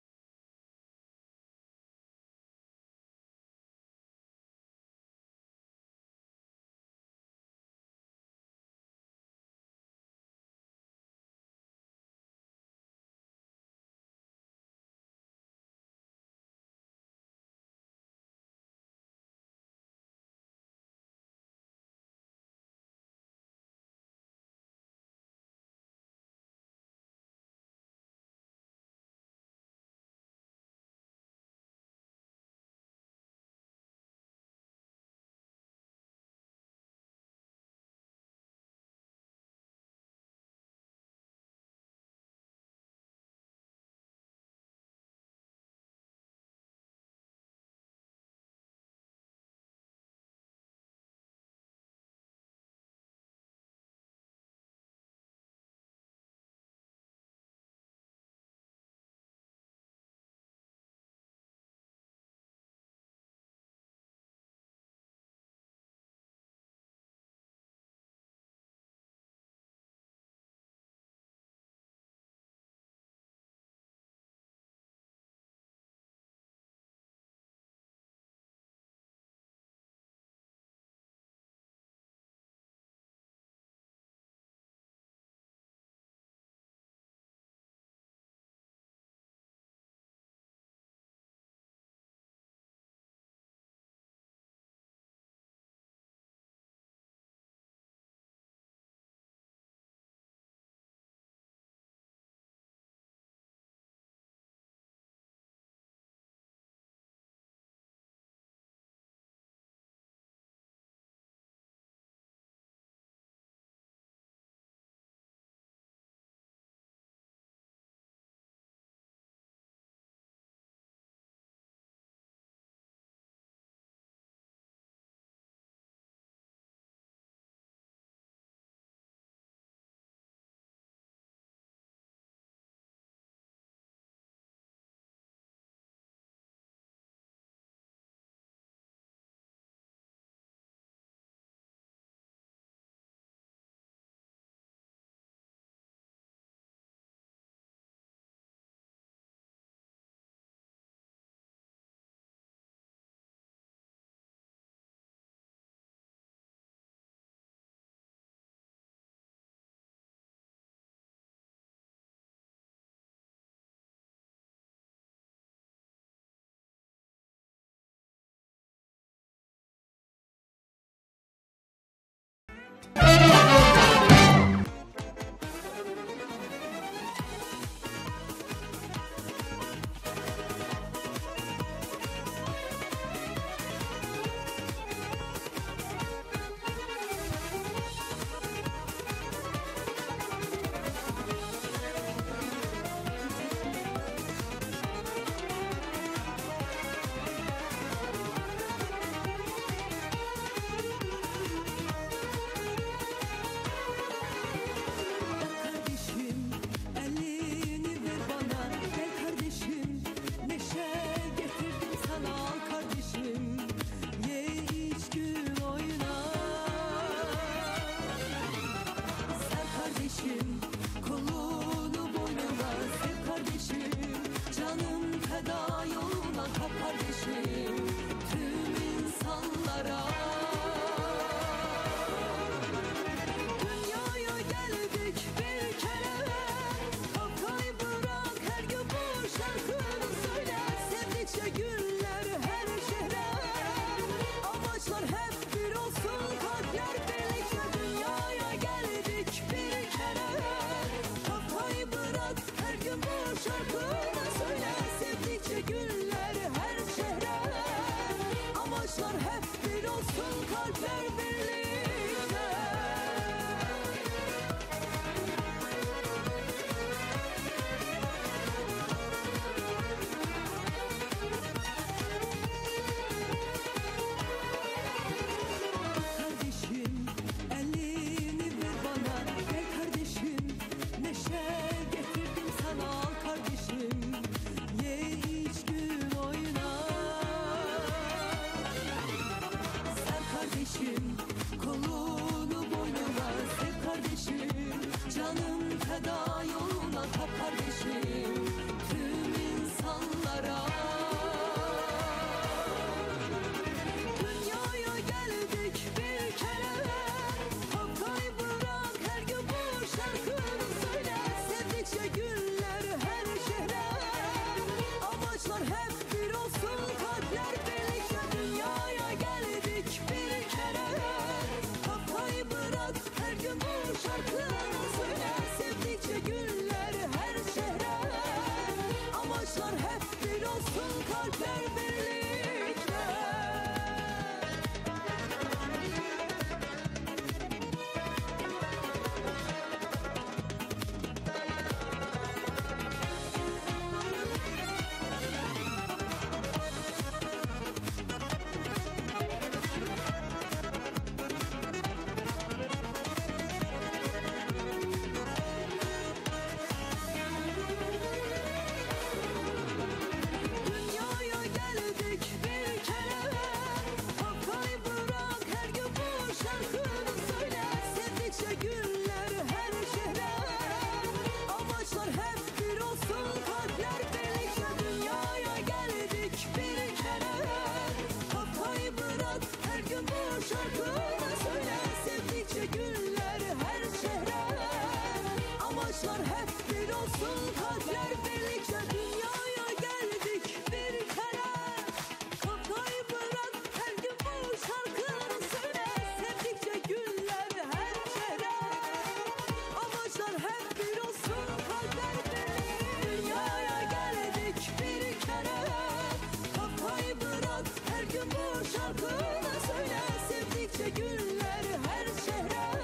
şarkını söyle, sevdikçe günler her şehre.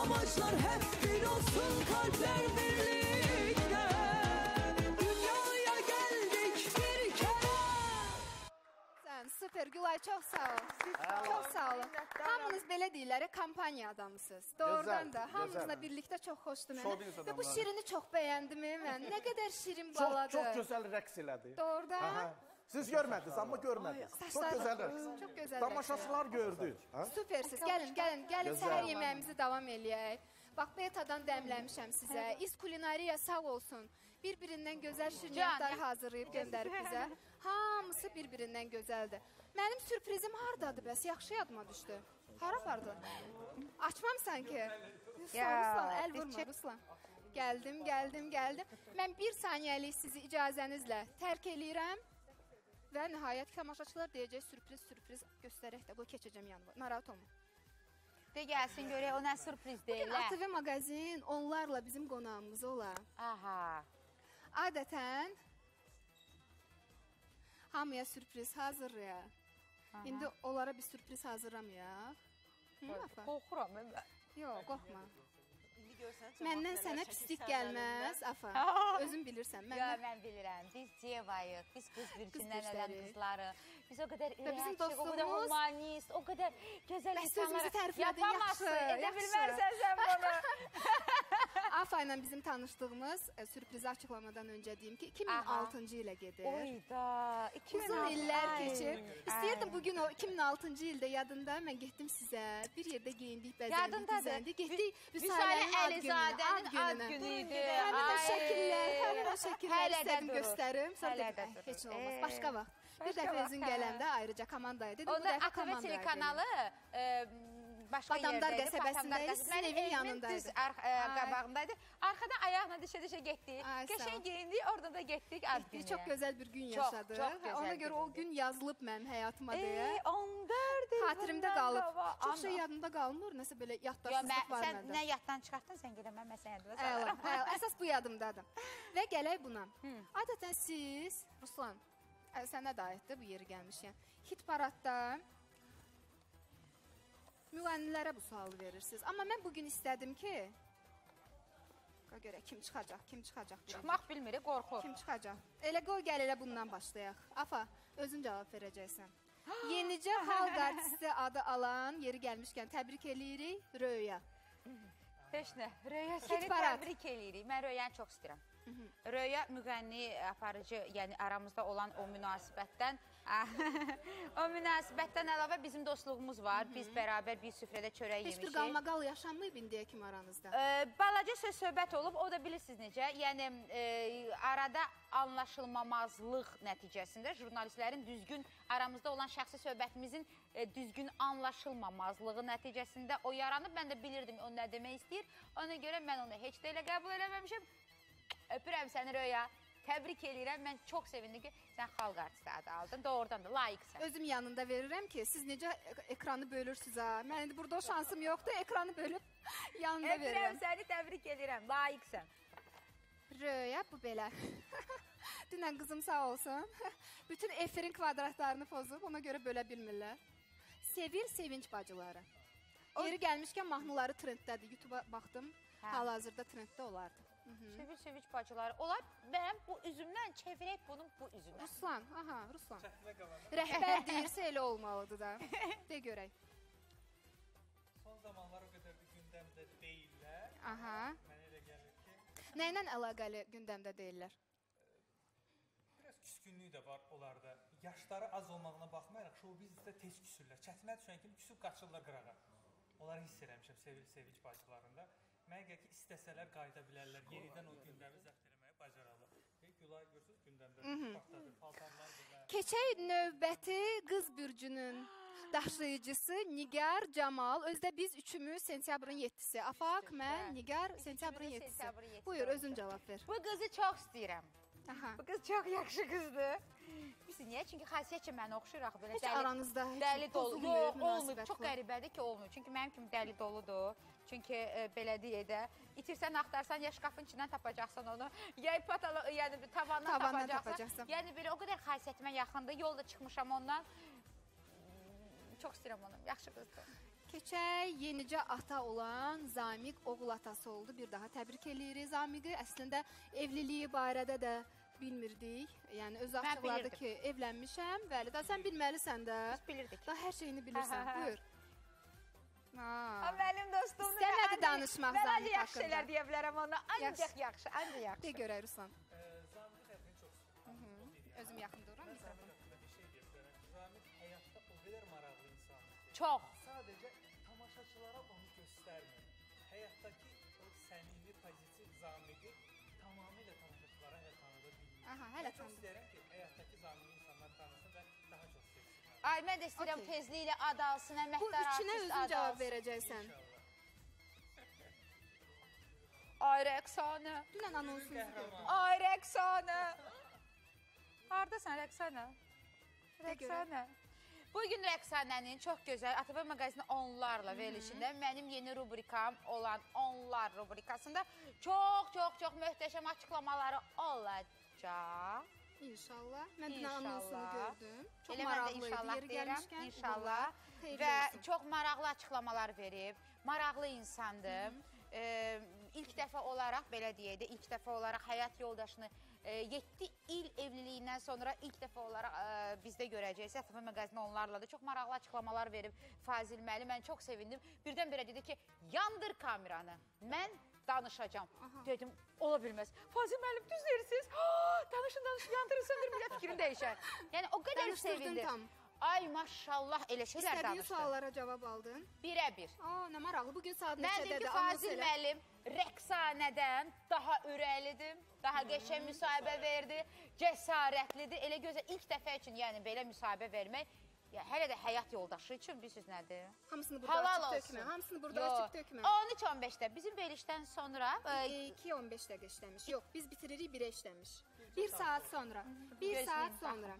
Amaçlar hep bir olsun, kalpler birlikte. Dünyaya geldik bir kere. Sen süper Gülay, çok sağ ol. Çok sağ olun. Hamınız böyle değiller, kampanya adamısınız. Doğrudan da hamınızla birlikte çok hoştu mənim. Ve bu şirini çok beğendim mən. Ne kadar şirin baladı. Çok güzel rəqs elədi. Doğrudan. Siz görmədiniz, amma görmədiniz. Çok güzel rəqs. Tamaşaçılar gördü. Süpersiz. Gəlin, gəlin, gəlin səhər yeməyimizi davam eləyək. Bax, betadan dəmləmişəm sizə. İz kulinariya sağ olsun. Bir-birindən gözəl şirniyyatlar hazırlayıb göndərib bizə. Hamısı bir-birindən gözəldir. Mənim sürprizim hardadır bəs? Yaxşı yadıma düşdü. Hara vardı? Açmam sanki. Ruslan, əl vurma Ruslan. Gəldim, gəldim, gəldim. Mən bir saniyəlik sizi icazənizlə tərk eləyirəm. Və nihayət tamaşaçılar deyəcək sürpriz göstərək də. Qoy keçəcəm yanıma. Narahat olma. De gəlsin görək, o nə sürpriz deyilə. Bugün ATV mağazin onlarla bizim qonağımız ola. Aha. Adətən hamıya sürpriz hazırlayaq. İndi onlara bir sürpriz hazırlamayaq. Qorxuram mən. Yox, qorxma. Məndən sənə pislik gəlməz, Afaq. Özün bilirsən. Yox, mən bilirəm. Biz cevayıq, biz qız bürkündən ölən qızları. Biz o qədər irəçik, o qədər humanist, o qədər gözəl insanlara yapamazsın. Edə bilmərsən sən bunu. Afaq ilə bizim tanışdığımız sürprizi açıqlamadan öncə deyim ki, 2006-cı ilə gedir. Oyda, 2006-cı. Uzun illər keçib. İstəyirdim bugün o 2006-cı ildə yadında mən getdim sizə. Bir yerdə geyindik, bəzəndik, düzəndik. Getdik, Vüsalə Əlizadənin ad günüydü. Həmin o şəkillər, istədim göstərim. Sonra dedim, heç olmaz, başqa vaxt. Bir dəfə özün gələndə ayrıca komandaya dedim. Onda ATV telekanalı başqa yerdəydi, Patandar qəsəbəsindəydi, sizin evin yanındaydı. Arxadan ayaqla dişə-dişə getdik, qəşən geyindik, oradan da getdik ad günüyə. Çox gözəl bir gün yaşadı. Ona görə o gün yazılıb mənim həyatıma deyə. 14 il. Xatirimdə qalıb. Çox şey yadımda qalmır, nəsə belə yaddarsızlıq var məndə. Sən nə yaddan çıxartdın, sən gedə mən məsələn yadımda salarım. Əsas bu yadımdadır. Və gələk buna. Adətən siz, Ruslan, sənə də aiddir bu yeri gəlmişkən. Hitparadda müğənnilərə bu sualı verirsiniz. Amma mən bugün istədim ki, görək, kim çıxacaq, Çıxmaq bilmir, qorxu. Kim çıxacaq? Elə qoy gəl, elə bundan başlayaq. Afa, özün cavab verəcəksən. Yenicə xalq artisti adı alan yeri gəlmişkən təbrik eləyirik, Röya. Heç nə, Röya səni təbrik eləyirik. Mən Röyanı çox istəyirəm. Röya müğənni aparıcı, yəni aramızda olan o münasibətdən əlavə bizim dostluğumuz var. Biz bərabər bir süfrədə çörək yemişik. Heç bir qalmaqal yaşanmayıb indiyə kimi aranızda? Balaca söz-söhbət olub, o da bilirsiniz necə. Yəni, arada anlaşılmamazlıq nəticəsində jurnalistlərin düzgün aramızda olan şəxsi söhbətimizin düzgün anlaşılmamazlığı nəticəsində o yaranıb. Mən də bilirdim o nə demək istəyir. Ona görə mən onu heç də elə qəbul eləməmişəm. Öpürəm səni Röya, təbrik eləyirəm, mən çox sevindim ki, sən xalq artisti adı aldın, doğrudan da layiqsən. Özüm yanında verirəm ki, siz necə ekranı bölürsünüz ha, mən indi burada o şansım yoxdur, ekranı bölüb yanında verirəm. Öpürəm səni, təbrik eləyirəm, layiqsən. Röya, bu belə. Dünən qızım sağ olsun, bütün efirin kvadratlarını pozub, ona görə bölə bilmirlər. Sevil, sevinç bacıları. Yeri gəlmişkən mahnıları trenddədir, YouTube-a baxdım, hal-hazırda trenddə olardı. Çevir-çevir bacıları. Olar, mən bu üzümdən çevirək bunun bu üzümdən. Ruslan, aha, Ruslan. Rəhbər deyirsə elə olmalıdır da. De görək. Son zamanlar o qədər bir gündəmdə deyirlər. Aha. Mənə elə gəlir ki... Nə ilə əlaqəli gündəmdə deyirlər? Biraz küskünlüyü də var onlarda. Yaşları az olmağına baxmayaraq, şoubizdə tez küsürlər. Çətimə düşən kimi küsüb qaçırlar qırağa. Onları hiss eləmişəm sevil-sevic bacılarında. Məgər ki, istəsələr qayda bilərlər, yenidən o gündəmi zəbt eləməyi bacararlar. Gülay görsünüz, gündəmdə. Keçək növbəti qız bürcünün daşıyıcısı Nigar Cəmal. Özdə biz üçümüz sentyabrın 7-si. Afaq, mən, Nigar, sentyabrın 7-si. Buyur, özün cavab ver. Bu qızı çox istəyirəm. Bu qız çox yaxşı qızdır. Bilsin, niyə? Çünki xasiyyət ki, mənə oxşuyur axı belə. Heç aranızda dəli dolu. Yox, olmuyub. Çox qəribədir ki, olmuyub. Çünki mənim kimi dəli doludur. Çünki belə deyə də, itirsən, axtarsan, ya şkafın içindən tapacaqsan onu, ya tavandan tapacaqsan. Yəni, belə o qədər xasiyyətimə yaxındır. Yolda çıxmışam ondan. Çox istəyirəm onu. Yaxşı qızdır. Keçək yenicə ata olan Zamiq oğul atası oldu. Bir daha təbrik edirik Zamiqi. Əslində evliliyi barədə də bilmirdik. Yəni öz açıqladı ki, evlənmişəm. Bəli, daha sən bilməlisən də. Biz bilirdik. Daha hər şeyini bilirsən. Buyur. Mənim dostum. Sənədi danışmaq Zamiq haqqında. Mən yaxşı şeylər deyə bilərəm ona. Ancaq yaxşı, ancaq yaxşı. De görək Ruslan. Zamiq həqiqətən çox istəyirəm. Özüm yaxın duram. Zamiq həyatda o qədər maraqlı insandır. Çox. Sadəcə tamaşaçılara onu göstərmir. Həyatdakı o səmimi, pozitiv Zamiqi tamamilə tamaşaçılara hələ tanıda bilmir. Aha, hələ tanıda. Çox istəyirəm ki, həyatdakı Zamiqi insanlar tanısın və daha çox sevsinlər. Ay, mən də istəyirəm tezliklə adalsın, əməkdar artist adalsın. Bu üçünə özün cavab verəcəksən. Ay, Rəqsanə. Dünən anonsunuzu gördüm. Ay, Rəqsanə. Haradasan, Rəqsanə? Rəqsanə. Bugün Rəqsanənin çox gözəl ATV mağazinin onlarla verilişində mənim yeni rubrikam olan Onlar rubrikasında çox möhtəşəm açıqlamaları olacaq. İnşallah. Mən dünə anonsunu gördüm. Çox maraqlı idi yeri gəlmişkən. İnşallah. Və çox maraqlı açıqlamalar verib. Maraqlı insandır. İlk dəfə olaraq, belə deyək də, ilk dəfə olaraq həyat yoldaşını 7 il evliliyindən sonra ilk dəfə olaraq bizdə görəcəyiz. ATV mağazini onlarla da çox maraqlı açıqlamalar verib Fazil Məli. Mən çox sevindim. Birdən-birə dedi ki, yandır kameranı, mən danışacam. Dedim, ola bilməz. Fazil Məlim, düz deyirsiniz. Danışın, yandırın, söndürün, millət fikrini dəyişər. Yəni, o qədər sevindim. Ay, maşallah, elə şeylər danışdın. İstədiyin suallara cavab aldın. Birə-bir. Nə maraqlı, bugün saat neçədədir? Mən deyim ki, Fazil Məlim Rəqsanədən daha ürəklidir, daha qəşəng müsahibə verdi, cəsarətlidir. Elə gözəl, ilk dəfə üçün, yəni belə müsahibə vermək, hələ də həyat yoldaşı üçün, bilirsiniz nədir? Hamısını burada açıq dökmə, hamısını burada açıq dökmə. 13-15-də, bizim verilişdən sonra... 2-15 dəqiqə işləmiş, yox, biz bitiririk, 1-ə işləmiş. 1 saat sonra, 1 saat sonra.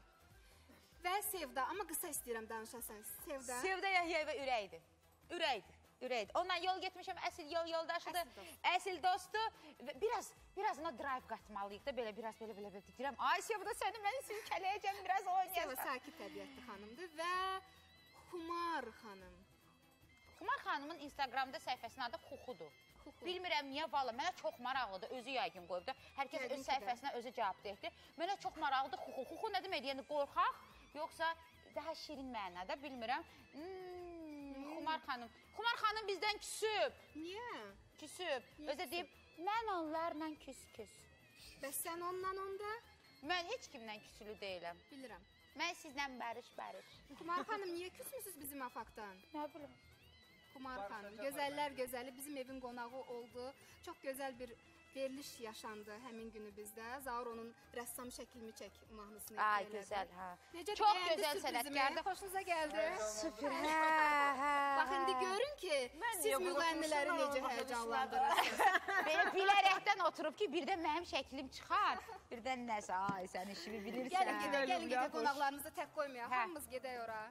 Və Sevda, amma qısa istəyirəm danışasan. Sevda. Sevda Yahyayeva ürəkdir. Ürəkdir. Ürəkdir. Ondan yol getmişəm, əsil yol yoldaşıdır, əsil dostdur. Biraz ona drive qatmalıyıq da, belə deyirəm. Ay Sevda, səni mən silkələyəcəm, biraz oynayacaq. Sevda sakit təbiətli xanımdır və Xumar xanım. Xumar xanımın Instagramda səhifəsinin adı Xuxudur. Bilmirəm niyə, valla, mənə çox maraqlıdır, özü yəqin qoyub da, hər kəs öz səhifəsinə özü cavab deyəkdir. Mənə çox maraqlıdır, xuxu, xuxu nə demək, yəni qorxaq, yoxsa daha şirin mənada, bilmirəm. Xumar xanım bizdən küsüb. Niyə? Küsüb, özə deyib, mən onlarla küs-küs. Bəs sən ondan onda? Mən heç kimdən küsülü deyiləm. Bilirəm. Mən sizdən barış-barış. Xumar xanım, niyə küsmüsünüz bizim afaqdan? Nə biləm? Xumar xanım, gözəllər gözəli, bizim evin qonağı oldu. Çox gözəl bir veriliş yaşandı həmin günü bizdə. Zaur onun rəssam şəkilmi çək mahnısını etmək elədi. Çox gözəl sənətkərdir. Xoşunuza gəldi. Süper. Bax, indi görün ki, siz müğənniləri necə həyəcanlandırırsınız. Belə bilərəkdən oturub ki, birdə mənim şəkilim çıxar, birdən nəsə, ay, sən işimi bilirsən. Gəlin gedək, qonaqlarımızı tək qoymayaq, hamımız gedək ora.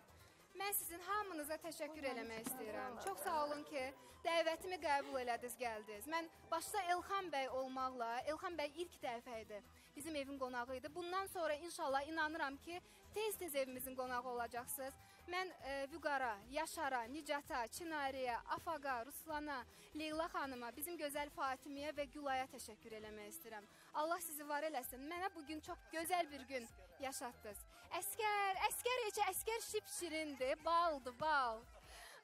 Mən sizin hamınıza təşəkkür eləmək istəyirəm. Çox sağ olun ki, dəvətimi qəbul elədiniz, gəldiniz. Mən başda Elxan bəy olmaqla, Elxan bəy ilk dəfə idi, bizim evin qonağı idi. Bundan sonra inşallah inanıram ki, tez-tez evimizin qonağı olacaqsınız. Mən Vüqara, Yaşara, Nicata, Çinarəyə, Afaqa, Ruslana, Leyla xanıma, bizim gözəl Fatimiyə və Gülaya təşəkkür eləmək istəyirəm. Allah sizi var eləsin. Mənə bugün çox gözəl bir gün yaşatdınız. Əskər şipşirindi. Baldır, bal.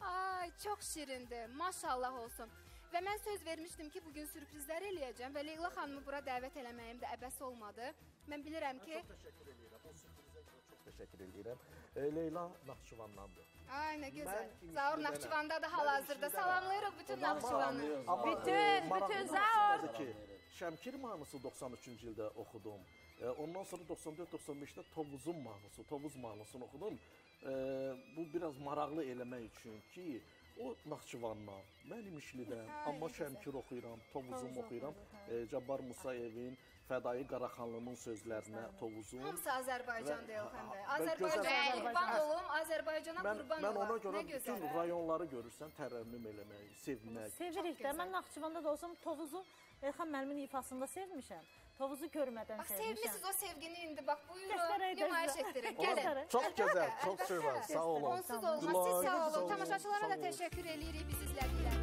Ay, çox şirindir. Maşallah olsun. Və mən söz vermişdim ki, bugün sürprizlər eləyəcəm və Leyla xanımı bura dəvət eləməyim də əbəs olmadı. Mən bilirəm ki... Mən çox təşəkkür eləyirəm. O sürprizə görə çox təşəkkür eləyirəm. Leyla Naxçıvandandır. Ay, nə gözəl. Zaur Naxçıvandadır hal-hazırda. Salamlayırıq bütün Naxçıvanı. Bütün Zaur. Şəmkir mahnısı 93-cü ildə oxudum. Ondan sonra 94-95-də Tovuz mahnısını oxudum. Bu biraz maraqlı eləmək üçün ki, o Naxçıvanla, mən İmişlidən, amma Şəmkir oxuyuram, Tovuzum oxuyuram, Cabar Musayevin, Fədayi Qaraxanlının sözlərinə Tovuzum. Hamısı Azərbaycan'da Elxan bəy. Azərbaycan'a qurban olum, Azərbaycan'a qurban olum. Mən ona görə bütün rayonları görürsən, tərənnüm eləmək, sevmək. Sevirik də, mən Naxçıvanda da olsam Tovuzu Elxan müəllimin ifasında sevmişəm. Tovuzu görmədən sevmişəm. Bax, sevmişsiniz o sevgini indi, bax, buyurun, nümayiş etdirin, gəlin. Çox gözəl, çox sevər, sağ olun. Onsuz olmaz, siz sağ olun. Tamaşaçılara da təşəkkür edirik, biz izlədilər.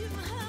Thank you.